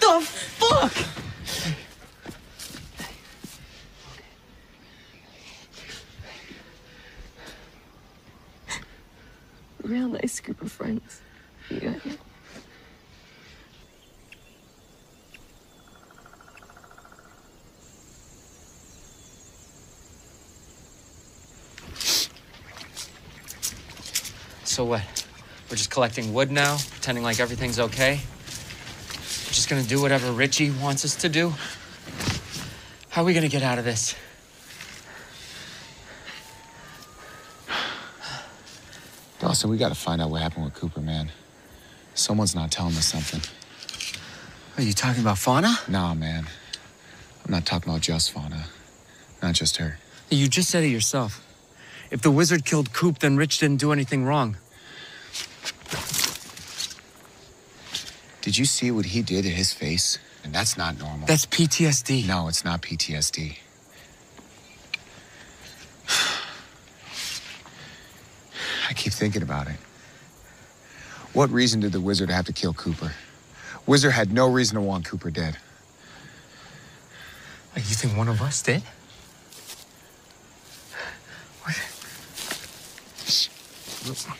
The fuck? Real nice group of friends. Yeah. So what? We're just collecting wood now, pretending like everything's okay? Just gonna do whatever Richie wants us to do? How are we gonna get out of this? Dawson, we gotta find out what happened with Cooper, man. Someone's not telling us something. Are you talking about Fauna? Nah, man. I'm not talking about just Fauna. Not just her. You just said it yourself. If the wizard killed Coop, then Rich didn't do anything wrong. Did you see what he did to his face? And that's not normal. That's PTSD. No, it's not PTSD. I keep thinking about it. What reason did the wizard have to kill Cooper? Wizard had no reason to want Cooper dead. You think one of us did? What? Look.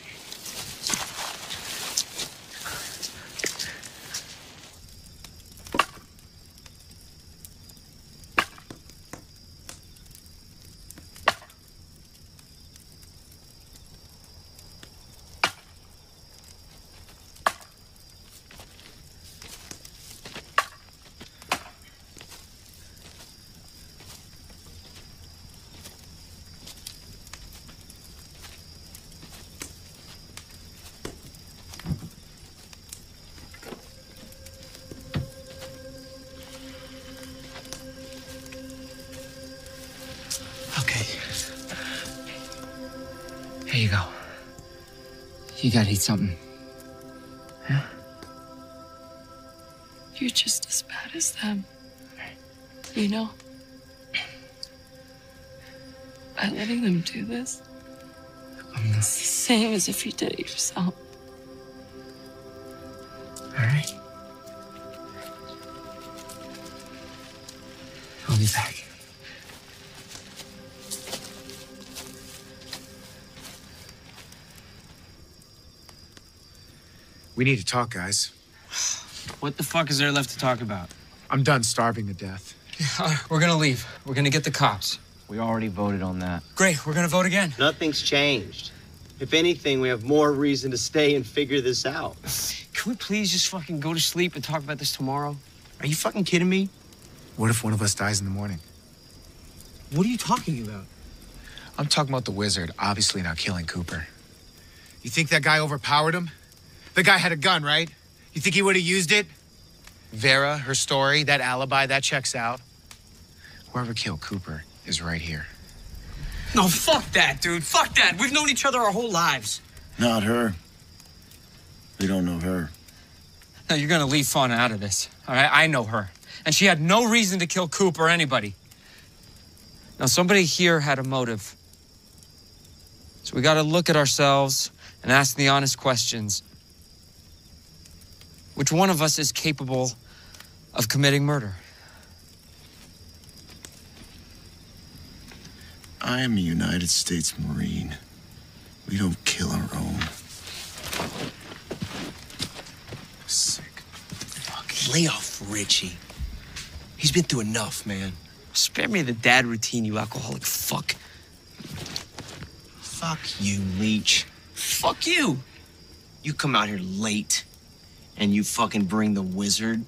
Here you go. You gotta eat something. Yeah? You're just as bad as them. You know? By letting them do this, it's the same as if you did it yourself. All right. I'll be back. We need to talk, guys. What the fuck is there left to talk about? I'm done starving to death. We're gonna leave. We're gonna get the cops. We already voted on that. Great, we're gonna vote again. Nothing's changed. If anything, we have more reason to stay and figure this out. Can we please just fucking go to sleep and talk about this tomorrow? Are you fucking kidding me? What if one of us dies in the morning? What are you talking about? I'm talking about the wizard, obviously not killing Cooper. You think that guy overpowered him? The guy had a gun, right? You think he would have used it? Vera, her story, that alibi, that checks out. Whoever killed Cooper is right here. No, fuck that, dude. Fuck that. We've known each other our whole lives. Not her. We don't know her. Now, you're gonna leave Fauna out of this, all right? I know her. And she had no reason to kill Coop or anybody. Now, somebody here had a motive. So we gotta look at ourselves and ask the honest questions. Which one of us is capable of committing murder? I am a United States Marine. We don't kill our own. Sick. Fuck. Lay off Richie. He's been through enough, man. Spare me the dad routine, you alcoholic fuck. Fuck you, Leech. Fuck you. You come out here late. And you fucking bring the wizard.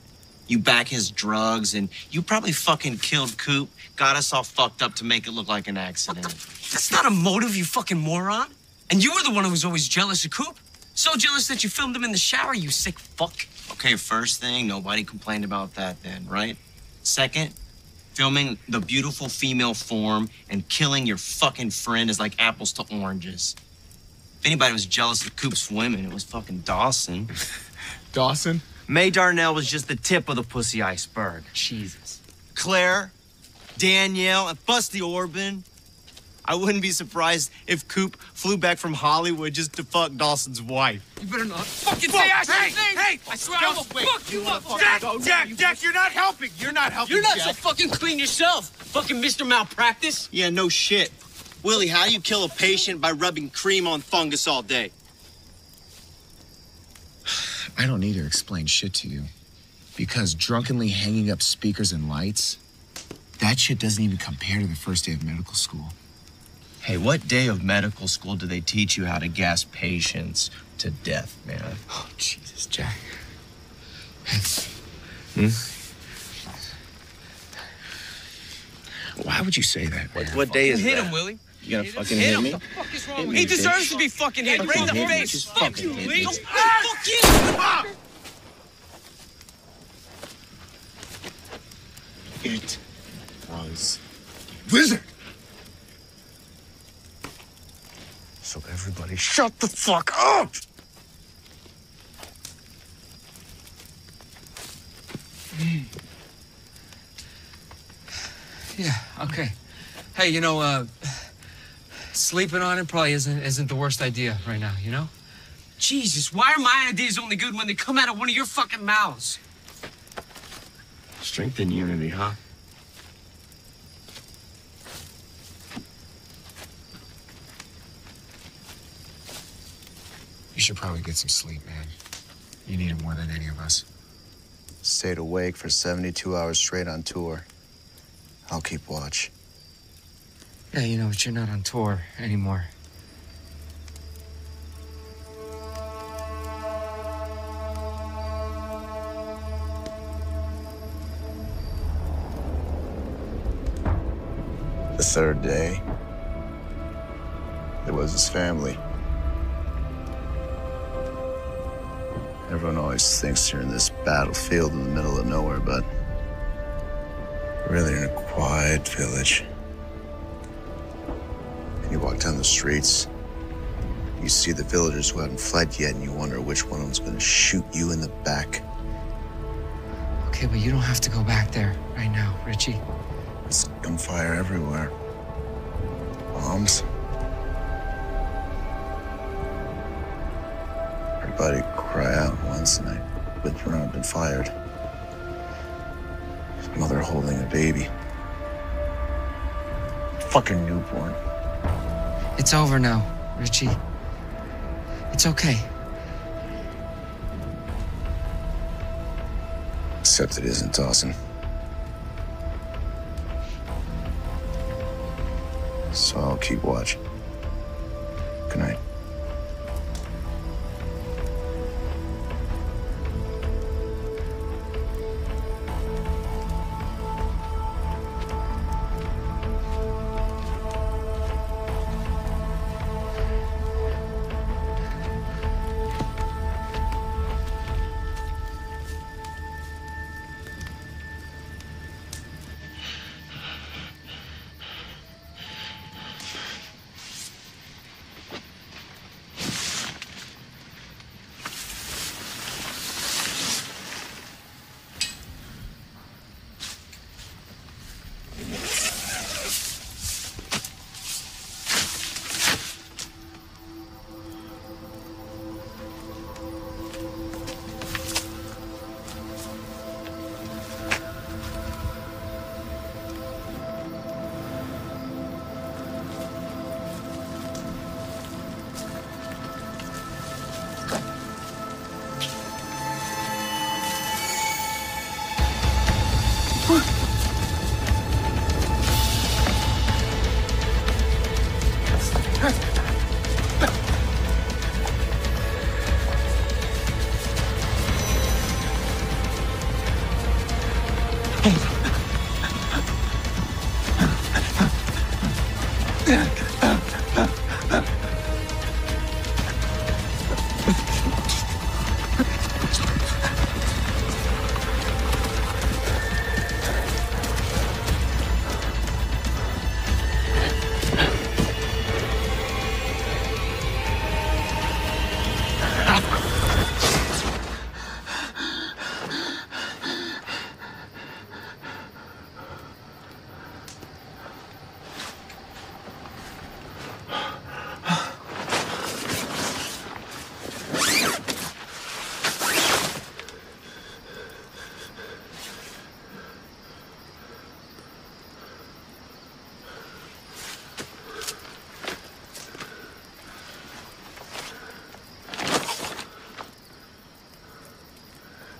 You back his drugs, and you probably fucking killed Coop, got us all fucked up to make it look like an accident. What the that's not a motive, you fucking moron. And you were the one who was always jealous of Coop. So jealous that you filmed him in the shower, you sick fuck. Okay, first thing, nobody complained about that then, right? Second, filming the beautiful female form and killing your fucking friend is like apples to oranges. If anybody was jealous of Coop's women, it was fucking Dawson. Dawson? Mae Darnell was just the tip of the pussy iceberg. Jesus. Claire, Danielle, and Busty Orban. I wouldn't be surprised if Coop flew back from Hollywood just to fuck Dawson's wife. You better not fucking say anything! Hey! I swear I will fuck you up! Jack, you're not helping! You're not helping, Jack! You're not so fucking clean yourself! Fucking Mr. Malpractice! Yeah, no shit. Willie, how do you kill a patient by rubbing cream on fungus all day? I don't need to explain shit to you, because drunkenly hanging up speakers and lights, that shit doesn't even compare to the first day of medical school. Hey, what day of medical school do they teach you how to gas patients to death, man? Oh, Jesus, Jack. Hmm? Why would you say that, man? What day is that? Hit him, Willie. You gonna fucking hit me? What the fuck is wrong with you? He deserves to be fucking hit. Right in the face. Fuck you, Lee. Don't fuck you. It was Wizard. So everybody shut the fuck up. Yeah, okay. Hey, you know, sleeping on it probably isn't the worst idea right now, you know? Jesus, why are my ideas only good when they come out of one of your fucking mouths? Strength in unity, huh? You should probably get some sleep, man. You need it more than any of us. Stayed awake for 72 hours straight on tour. I'll keep watch. Yeah, you know, but you're not on tour anymore. The third day, it was his family. Everyone always thinks you're in this battlefield in the middle of nowhere, but really in a quiet village. You walk down the streets, you see the villagers who haven't fled yet, and you wonder which one of them's gonna shoot you in the back. Okay, but you don't have to go back there right now, Richie. There's gunfire everywhere. Bombs. Everybody cry out once, and I whipped around and fired. His mother holding a baby. Fucking newborn. It's over now, Richie. It's okay. Except it isn't awesome. So I'll keep watching. Good night.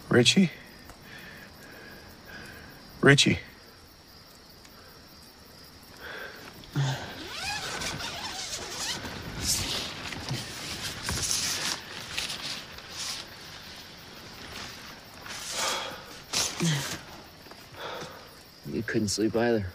Richie? Richie? You couldn't sleep either.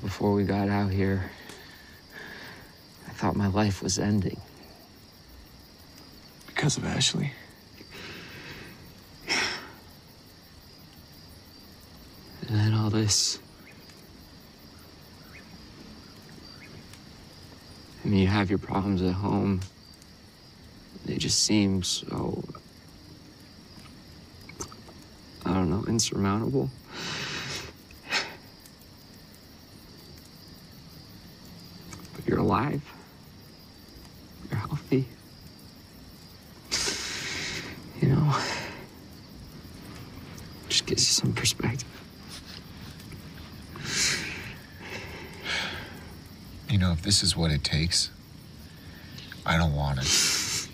Before we got out here, I thought my life was ending. Because of Ashley? And then all this. I mean, you have your problems at home. They just seem so, I don't know, insurmountable. You're alive. You're healthy. You know, just gives you some perspective. You know, if this is what it takes, I don't want it.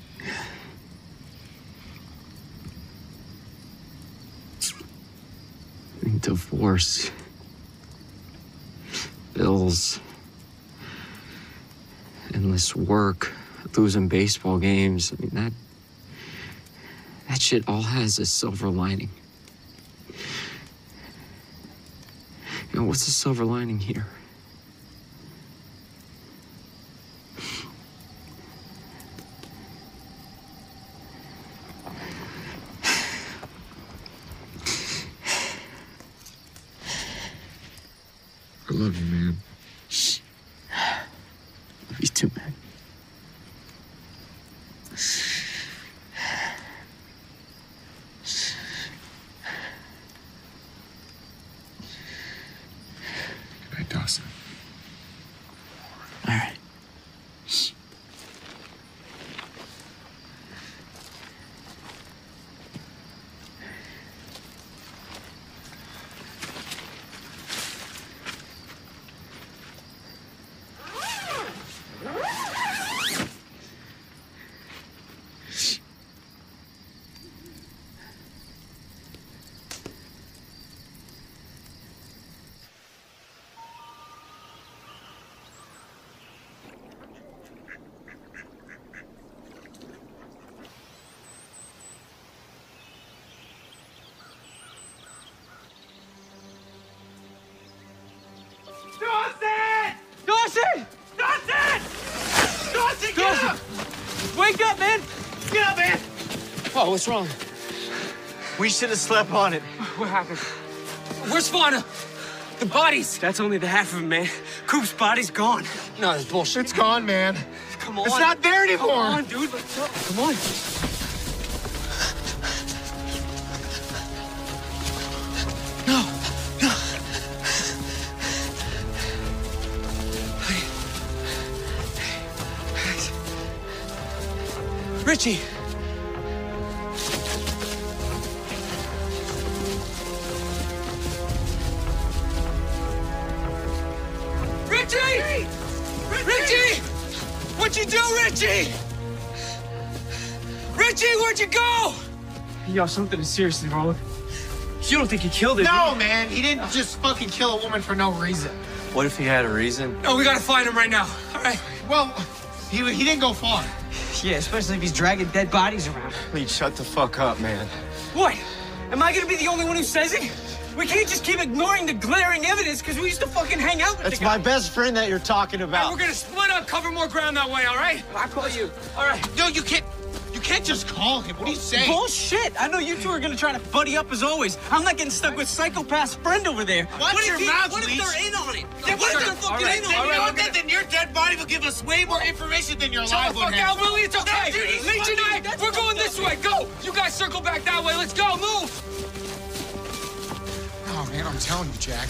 I mean, divorce, bills. Endless work, losing baseball games. I mean, that shit all has a silver lining. You know, what's the silver lining here? I love you, man. He's too bad. Good night, Dawson. All right. wake up, man! Get up, man! Oh, what's wrong? We should have slept on it. What happened? Where's Fauna? The bodies! That's only the half of it, man. Coop's body's gone. No, that's bullshit. It's gone, man. Come on. It's not there anymore! Come on, dude. Let's go. Come on. No. No. Hey. Hey. Richie! What'd you do, Richie? Richie, where'd you go? Yo, something is seriously wrong. You don't think he killed it? No, man. He didn't just fucking kill a woman for no reason. What if he had a reason? No, we gotta find him right now. All right. Well, he didn't go far. Yeah, especially if he's dragging dead bodies around. Leech, shut the fuck up, man. What? Am I gonna be the only one who says it? We can't just keep ignoring the glaring evidence because we used to fucking hang out with the guy. That's my best friend that you're talking about. All right, we're gonna split up, cover more ground that way, all right? I'll call you. All right. No, you can't just call him. What are you saying? Bullshit. I know you two are gonna try to buddy up as always. I'm not getting stuck with psychopath's friend over there. Watch your mouth, What if they're in on it? What if they're fucking in on it? You know what? Then your dead body will give us way more information than your live one has. Shut the fuck out, Willie. It's okay. Leech and I, we're going this way. Go. You guys circle back that way. Let's go. Move. Oh, man, I'm telling you, Jack.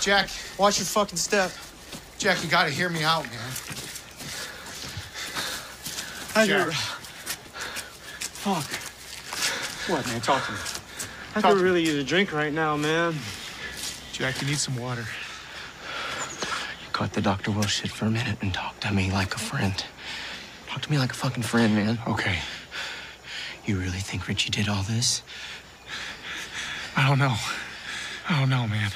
Jack, watch your fucking step. Jack, you gotta hear me out, man. Jack. Fuck. What, man? Talk to me. I could really use a drink right now, man. Jack, you need some water. You caught the Dr. Will shit for a minute and talked to me like a friend. Talk to me like a fucking friend, man. Okay. You really think Richie did all this? I don't know. I don't know, man.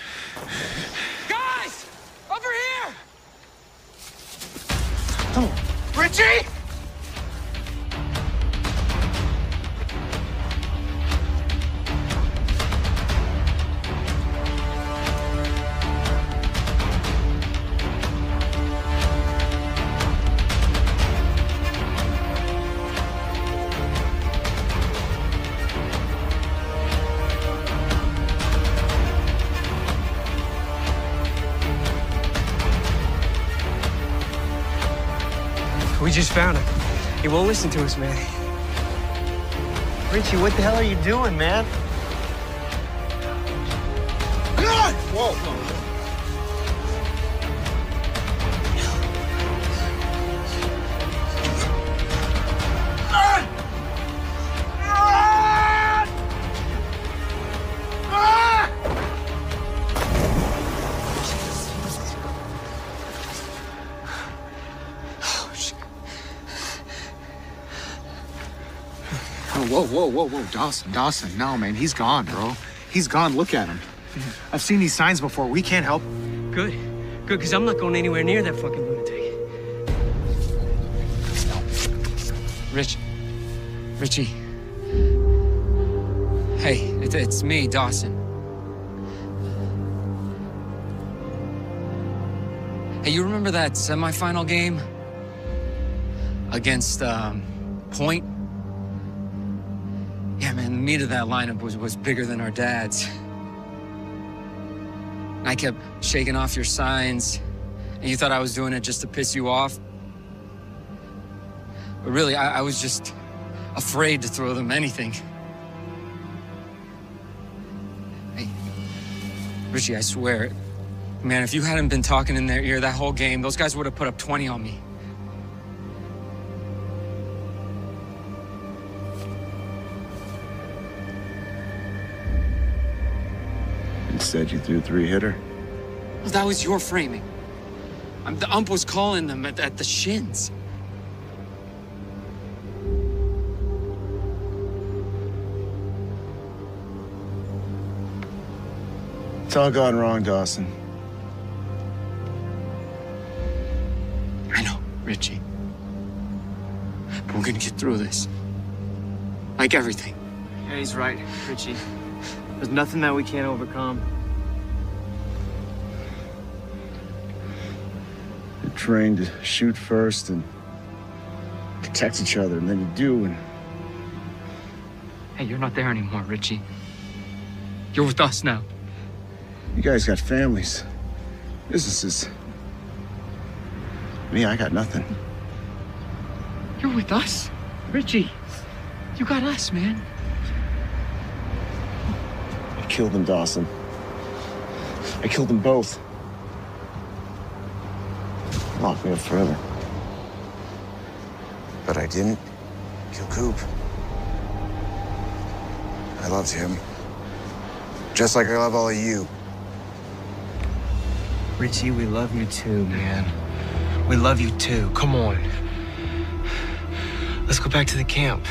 Guys! Over here! Oh. Richie! We just found him. He won't listen to us, man. Richie, what the hell are you doing, man? Come on! Whoa, Dawson, no, man, he's gone, bro. He's gone, look at him. I've seen these signs before, we can't help. Good, because I'm not going anywhere near that fucking lunatic. Richie. Hey, it's me, Dawson. Hey, you remember that semifinal game? Against, Point? Yeah, man, the meat of that lineup was bigger than our dad's. And I kept shaking off your signs, and you thought I was doing it just to piss you off. But really, I was just afraid to throw them anything. Hey, Richie, I swear, man, if you hadn't been talking in their ear that whole game, those guys would have put up 20 on me. Said you threw a three-hitter? Well, that was your framing. The ump was calling them at the shins. It's all gone wrong, Dawson. I know, Richie. But we're gonna get through this. Like everything. Yeah, he's right, Richie. There's nothing that we can't overcome. Trained to shoot first and protect each other, and then you do, and... Hey, you're not there anymore, Richie. You're with us now. You guys got families, businesses. Me, I got nothing. You're with us? Richie, you got us, man. I killed them, Dawson. I killed them both. Locked me up forever. But I didn't kill Coop. I loved him. Just like I love all of you. Richie, we love you too, man. We love you too. Come on. Let's go back to the camp.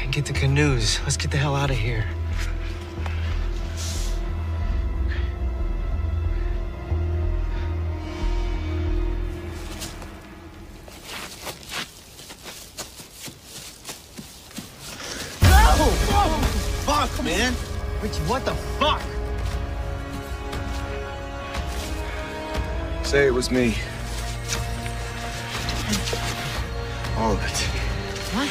And get the canoes. Let's get the hell out of here. Man, Richie, what the fuck? Say it was me. All of it. What?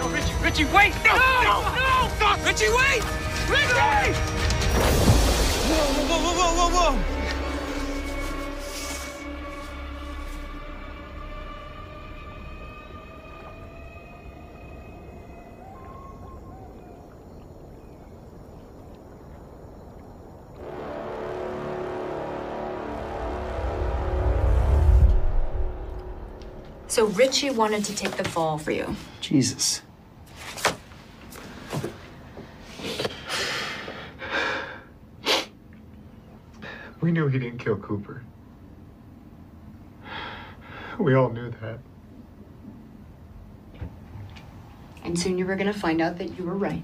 No, Richie, wait! No! No! Fuck! Richie, wait! Richie! Whoa! So Richie wanted to take the fall for you. Jesus. We knew he didn't kill Cooper. We all knew that. And soon you were gonna find out that you were right.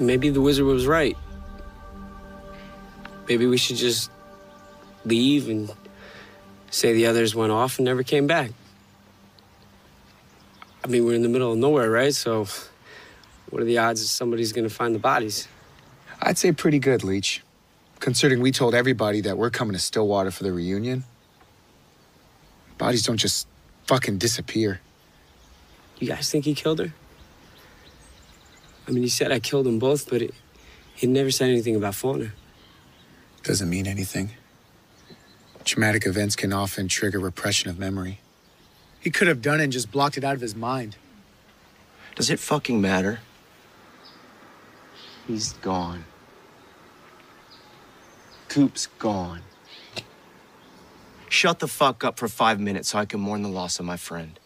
Maybe the wizard was right. Maybe we should just leave and say the others went off and never came back. I mean, we're in the middle of nowhere, right? So what are the odds that somebody's gonna find the bodies? I'd say pretty good, Leech. Considering we told everybody that we're coming to Stillwater for the reunion. Bodies don't just fucking disappear. You guys think he killed her? I mean, he said I killed them both, but he never said anything about Faulkner. Doesn't mean anything. Traumatic events can often trigger repression of memory. He could have done it and just blocked it out of his mind. Does it fucking matter? He's gone. Coop's gone. Shut the fuck up for 5 minutes so I can mourn the loss of my friend.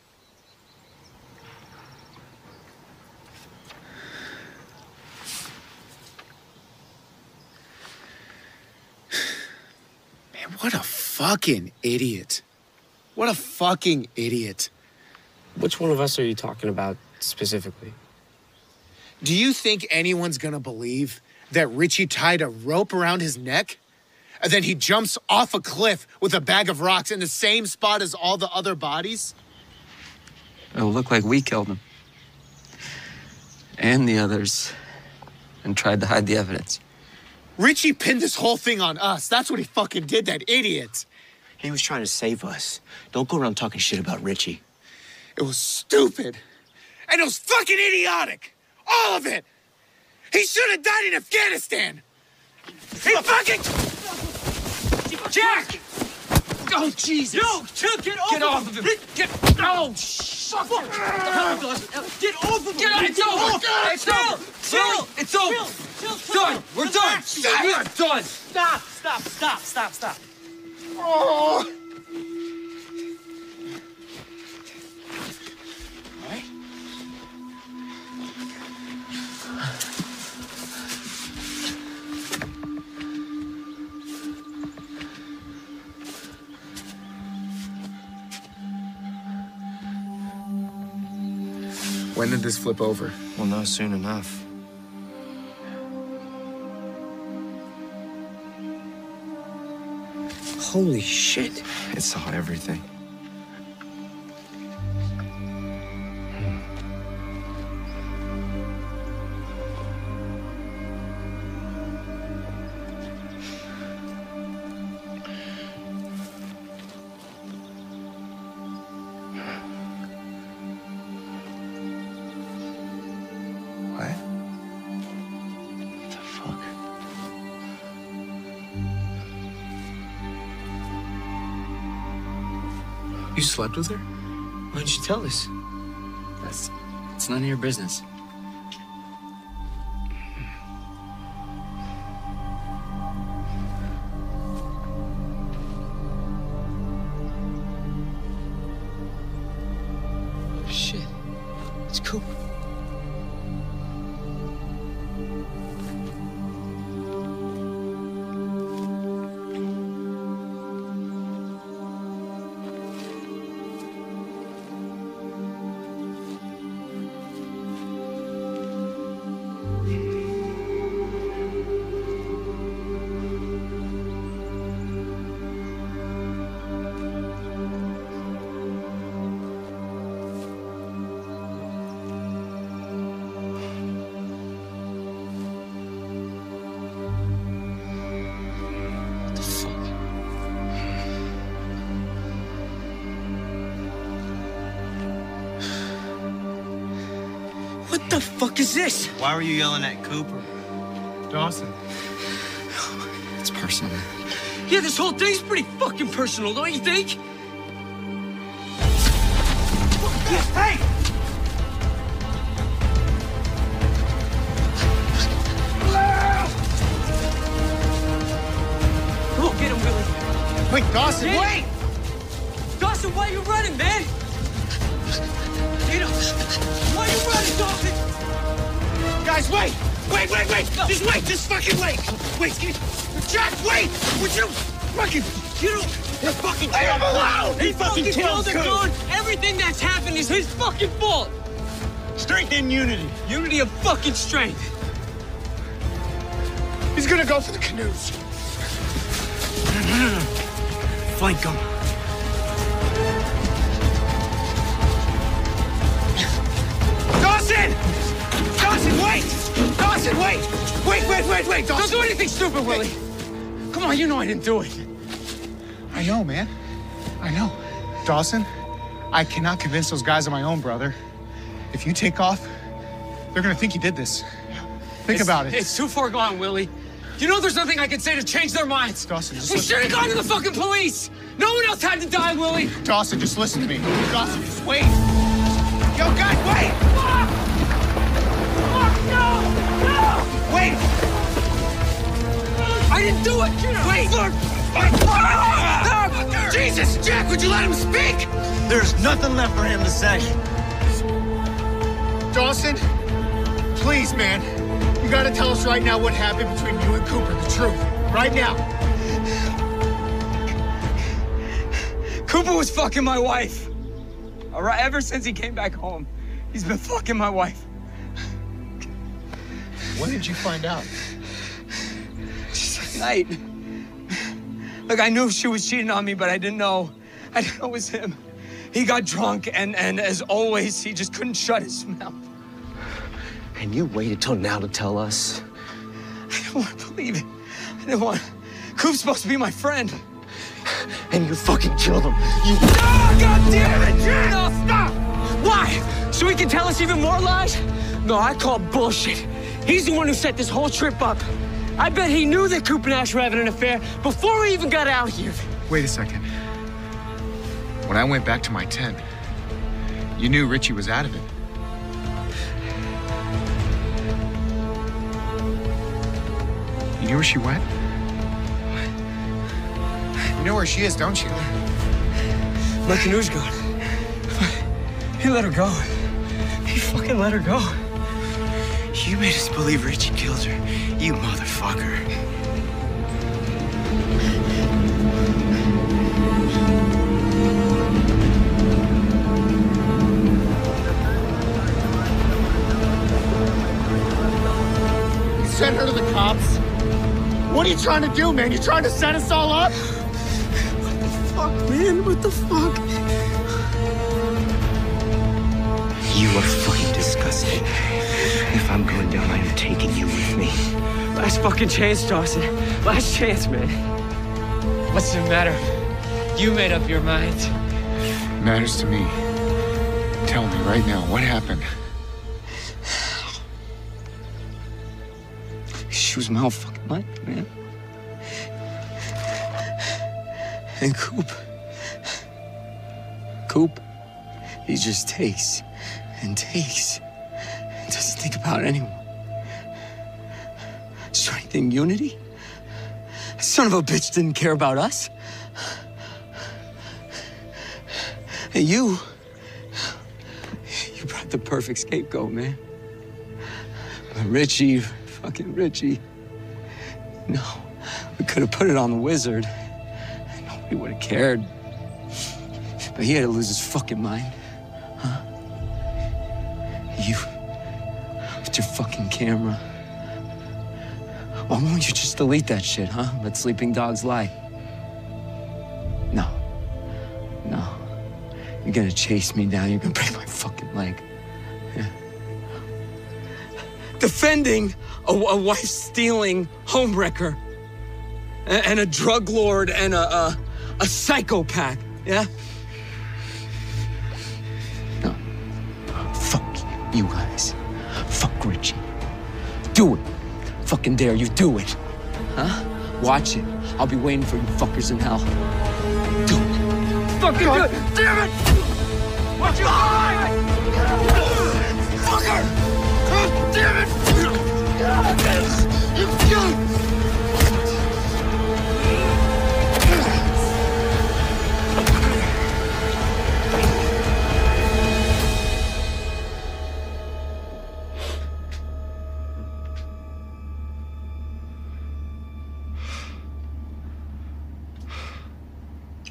What a fucking idiot. What a fucking idiot. Which one of us are you talking about specifically? Do you think anyone's gonna believe that Richie tied a rope around his neck? And then he jumps off a cliff with a bag of rocks in the same spot as all the other bodies? It'll look like we killed him. And the others. And tried to hide the evidence. Richie pinned this whole thing on us. That's what he fucking did, that idiot. He was trying to save us. Don't go around talking shit about Richie. It was stupid. And it was fucking idiotic. All of it. He should have died in Afghanistan. He fucking... Jack! Oh, Jesus! No, Chuck, get off of him! Get off of him! Get... Oh, fuck! Get off of him! Get off! It's over! It's over! Chill! It's over! Done! We're done! We're done! Stop! Stop! Stop! Stop! Stop! Oh! When did this flip over? We'll know soon enough. Holy shit. It saw everything. You slept with her? Why didn't you tell us? It's none of your business. Shit. It's cool. What the fuck is this? Why were you yelling at Cooper? Dawson. It's personal. Yeah, this whole thing's pretty fucking personal, don't you think? Hey! Come on, get him, Willie. Wait, Dawson, get wait! Him. Dawson, why are you running, man? Get him. Why are you running, Dawson? Guys, wait! Wait, wait, wait! No. Just wait! Just fucking wait! Wait, Jack, wait! Would you fucking... You don't... fucking... Leave him alone! He fucking killed the gun! Everything that's happened is his fucking fault! Strength in unity. Unity of fucking strength. He's gonna go for the canoes. No. Flank him. Dawson, wait! Dawson, wait! Wait, Dawson! Don't do anything stupid, Willie! Come on, you know I didn't do it. I know, man. I know. Dawson, I cannot convince those guys of my own, brother. If you take off, they're gonna think you did this. Think about it. It's too far gone, Willie. You know there's nothing I can say to change their minds. Dawson, just listen. We should have gone to the fucking police! No one else had to die, Willie! Dawson, just listen to me. Dawson, just wait! Yo, guys, wait! Fuck! No! No! Wait! I didn't do it! Wait! No! Jesus! Jack, would you let him speak? There's nothing left for him to say. Dawson, please, man. You gotta tell us right now what happened between you and Cooper. The truth. Right now. Cooper was fucking my wife. All right, ever since he came back home, he's been fucking my wife. When did you find out? Just at night. Look, I knew she was cheating on me, but I didn't know. I didn't know it was him. He got drunk, and as always, he just couldn't shut his mouth. And you waited till now to tell us? I didn't want to believe it. I didn't want... Coop's supposed to be my friend. And you fucking killed him. You... Oh, God damn it, Jack! No, stop! Why? So he can tell us even more lies? No, I call bullshit. He's the one who set this whole trip up. I bet he knew that Coop and Ash were having an affair before we even got out here. Wait a second. When I went back to my tent, you knew Richie was out of it. You knew where she went? You know where she is, don't you? My canoe's gone. He let her go. He fucking let her go. You made us believe Richie killed her. You motherfucker. You sent her to the cops? What are you trying to do, man? You trying to set us all up? What the fuck, man? What the fuck? You are fucking disgusting. If I'm going down, I am taking you with me. Last fucking chance, Dawson. Last chance, man. What's the matter? You made up your mind. It matters to me. Tell me right now, what happened? She was motherfucking light, man. And Coop, he just takes and takes. Doesn't think about anyone. Strength and unity? Son of a bitch didn't care about us. And you brought the perfect scapegoat, man. But Richie, fucking Richie. No, we could have put it on the wizard. Nobody would have cared. But he had to lose his fucking mind, huh? You, with your fucking camera. Why won't you just delete that shit, huh? Let sleeping dogs lie. No. You're gonna chase me down. You're gonna break my fucking leg. Yeah. Defending a wife-stealing homewrecker and a drug lord and a psychopath, yeah? You guys. Fuck Richie. Do it. Fucking dare you do it. Huh? Watch it. I'll be waiting for you fuckers in hell. Do it. Fucking do it. Damn it! Watch your eye! Fucker! God damn it! You killed!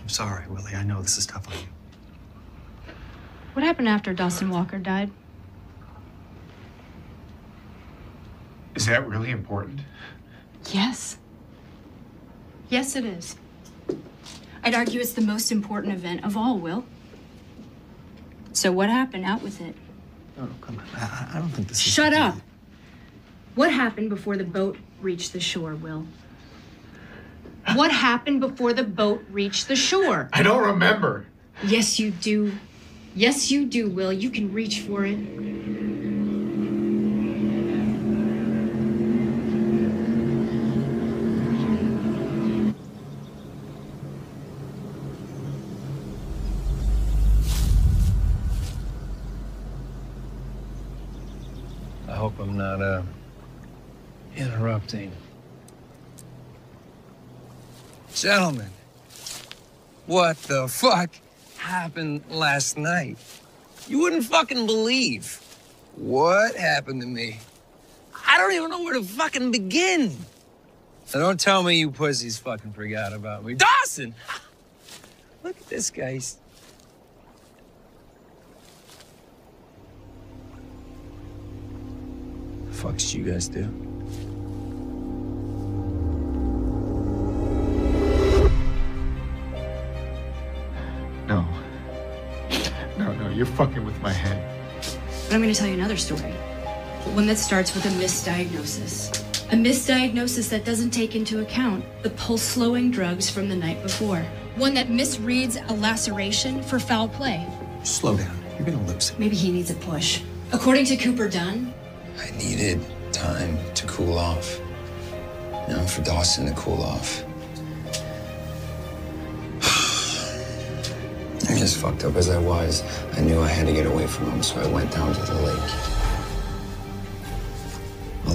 Sorry, Willie, I know this is tough on you. What happened after Dawson Walker died? Is that really important? Yes. Yes, it is. I'd argue it's the most important event of all, Will. So what happened? Out with it. Oh, come on. I don't think this is... Shut up! What happened before the boat reached the shore, Will? What happened before the boat reached the shore? I don't remember. Yes, you do. Yes, you do, Will. You can reach for it. I hope I'm not interrupting. Gentlemen, what the fuck happened last night? You wouldn't fucking believe what happened to me. I don't even know where to fucking begin. So don't tell me you pussies fucking forgot about me. Dawson! Look at this guy. The fuck did you guys do? No, you're fucking with my head. But I'm gonna tell you another story. One that starts with a misdiagnosis. A misdiagnosis that doesn't take into account the pulse-slowing drugs from the night before. One that misreads a laceration for foul play. Slow down, you're gonna lose it. Maybe he needs a push. According to Cooper Dunn... I needed time to cool off. Now for Dawson to cool off. I'm as fucked up as I was. I knew I had to get away from him, so I went down to the lake.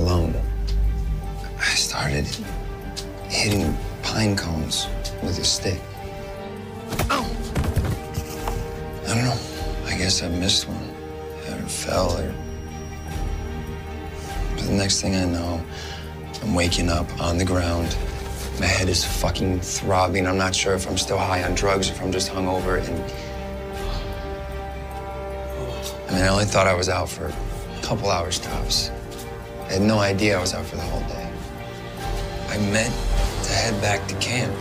Alone. I started hitting pine cones with a stick. Ow! I don't know. I guess I missed one. Or fell, or... But the next thing I know, I'm waking up on the ground. My head is fucking throbbing. I'm not sure if I'm still high on drugs or if I'm just hungover. And I mean, I only thought I was out for a couple hours tops. I had no idea I was out for the whole day. I meant to head back to camp.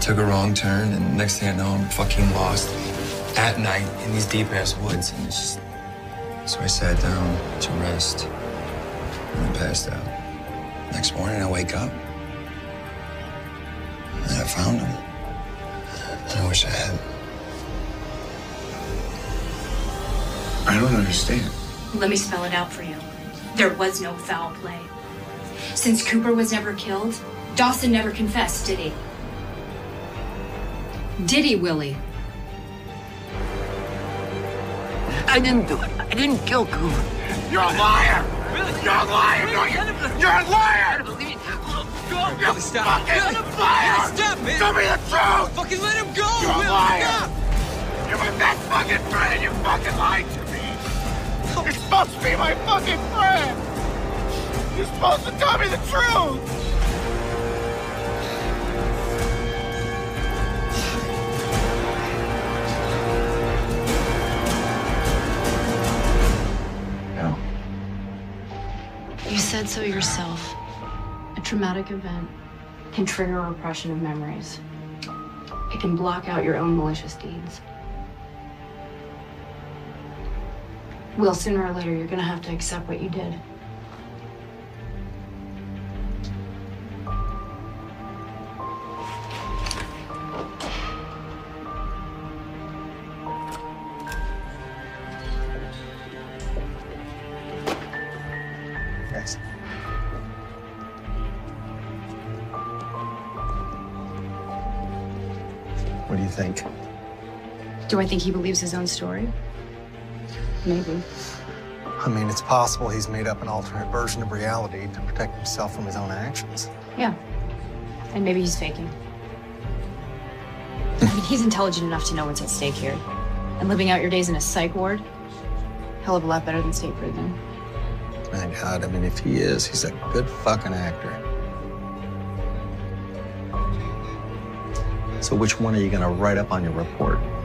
Took a wrong turn, and next thing I know, I'm fucking lost at night in these deep-ass woods. And it's just... So I sat down to rest, and I passed out. Next morning, I wake up, and I found him. And I wish I had. I don't understand. Let me spell it out for you. There was no foul play. Since Cooper was never killed, Dawson never confessed, did he? Did he, Willie? I didn't do it. I didn't kill Cooper. You're a liar! Willie, you're a liar! Willie, you're a liar! Go! You're stop. Fucking let him liar! Stop it! Tell me the truth! Fucking let him go! You're Willie, a liar! Stop. You were that fucking friend! You fucking lied to me! Oh. You're supposed to be my fucking friend! You're supposed to tell me the truth! You said so yourself. A traumatic event can trigger a repression of memories. It can block out your own malicious deeds. Will, sooner or later, you're gonna have to accept what you did. What do you think? Do I think he believes his own story? Maybe. I mean, it's possible he's made up an alternate version of reality to protect himself from his own actions. Yeah. And maybe he's faking. I mean, he's intelligent enough to know what's at stake here. And living out your days in a psych ward, hell of a lot better than state prison. My God, I mean, if he is, he's a good fucking actor. So which one are you gonna write up on your report?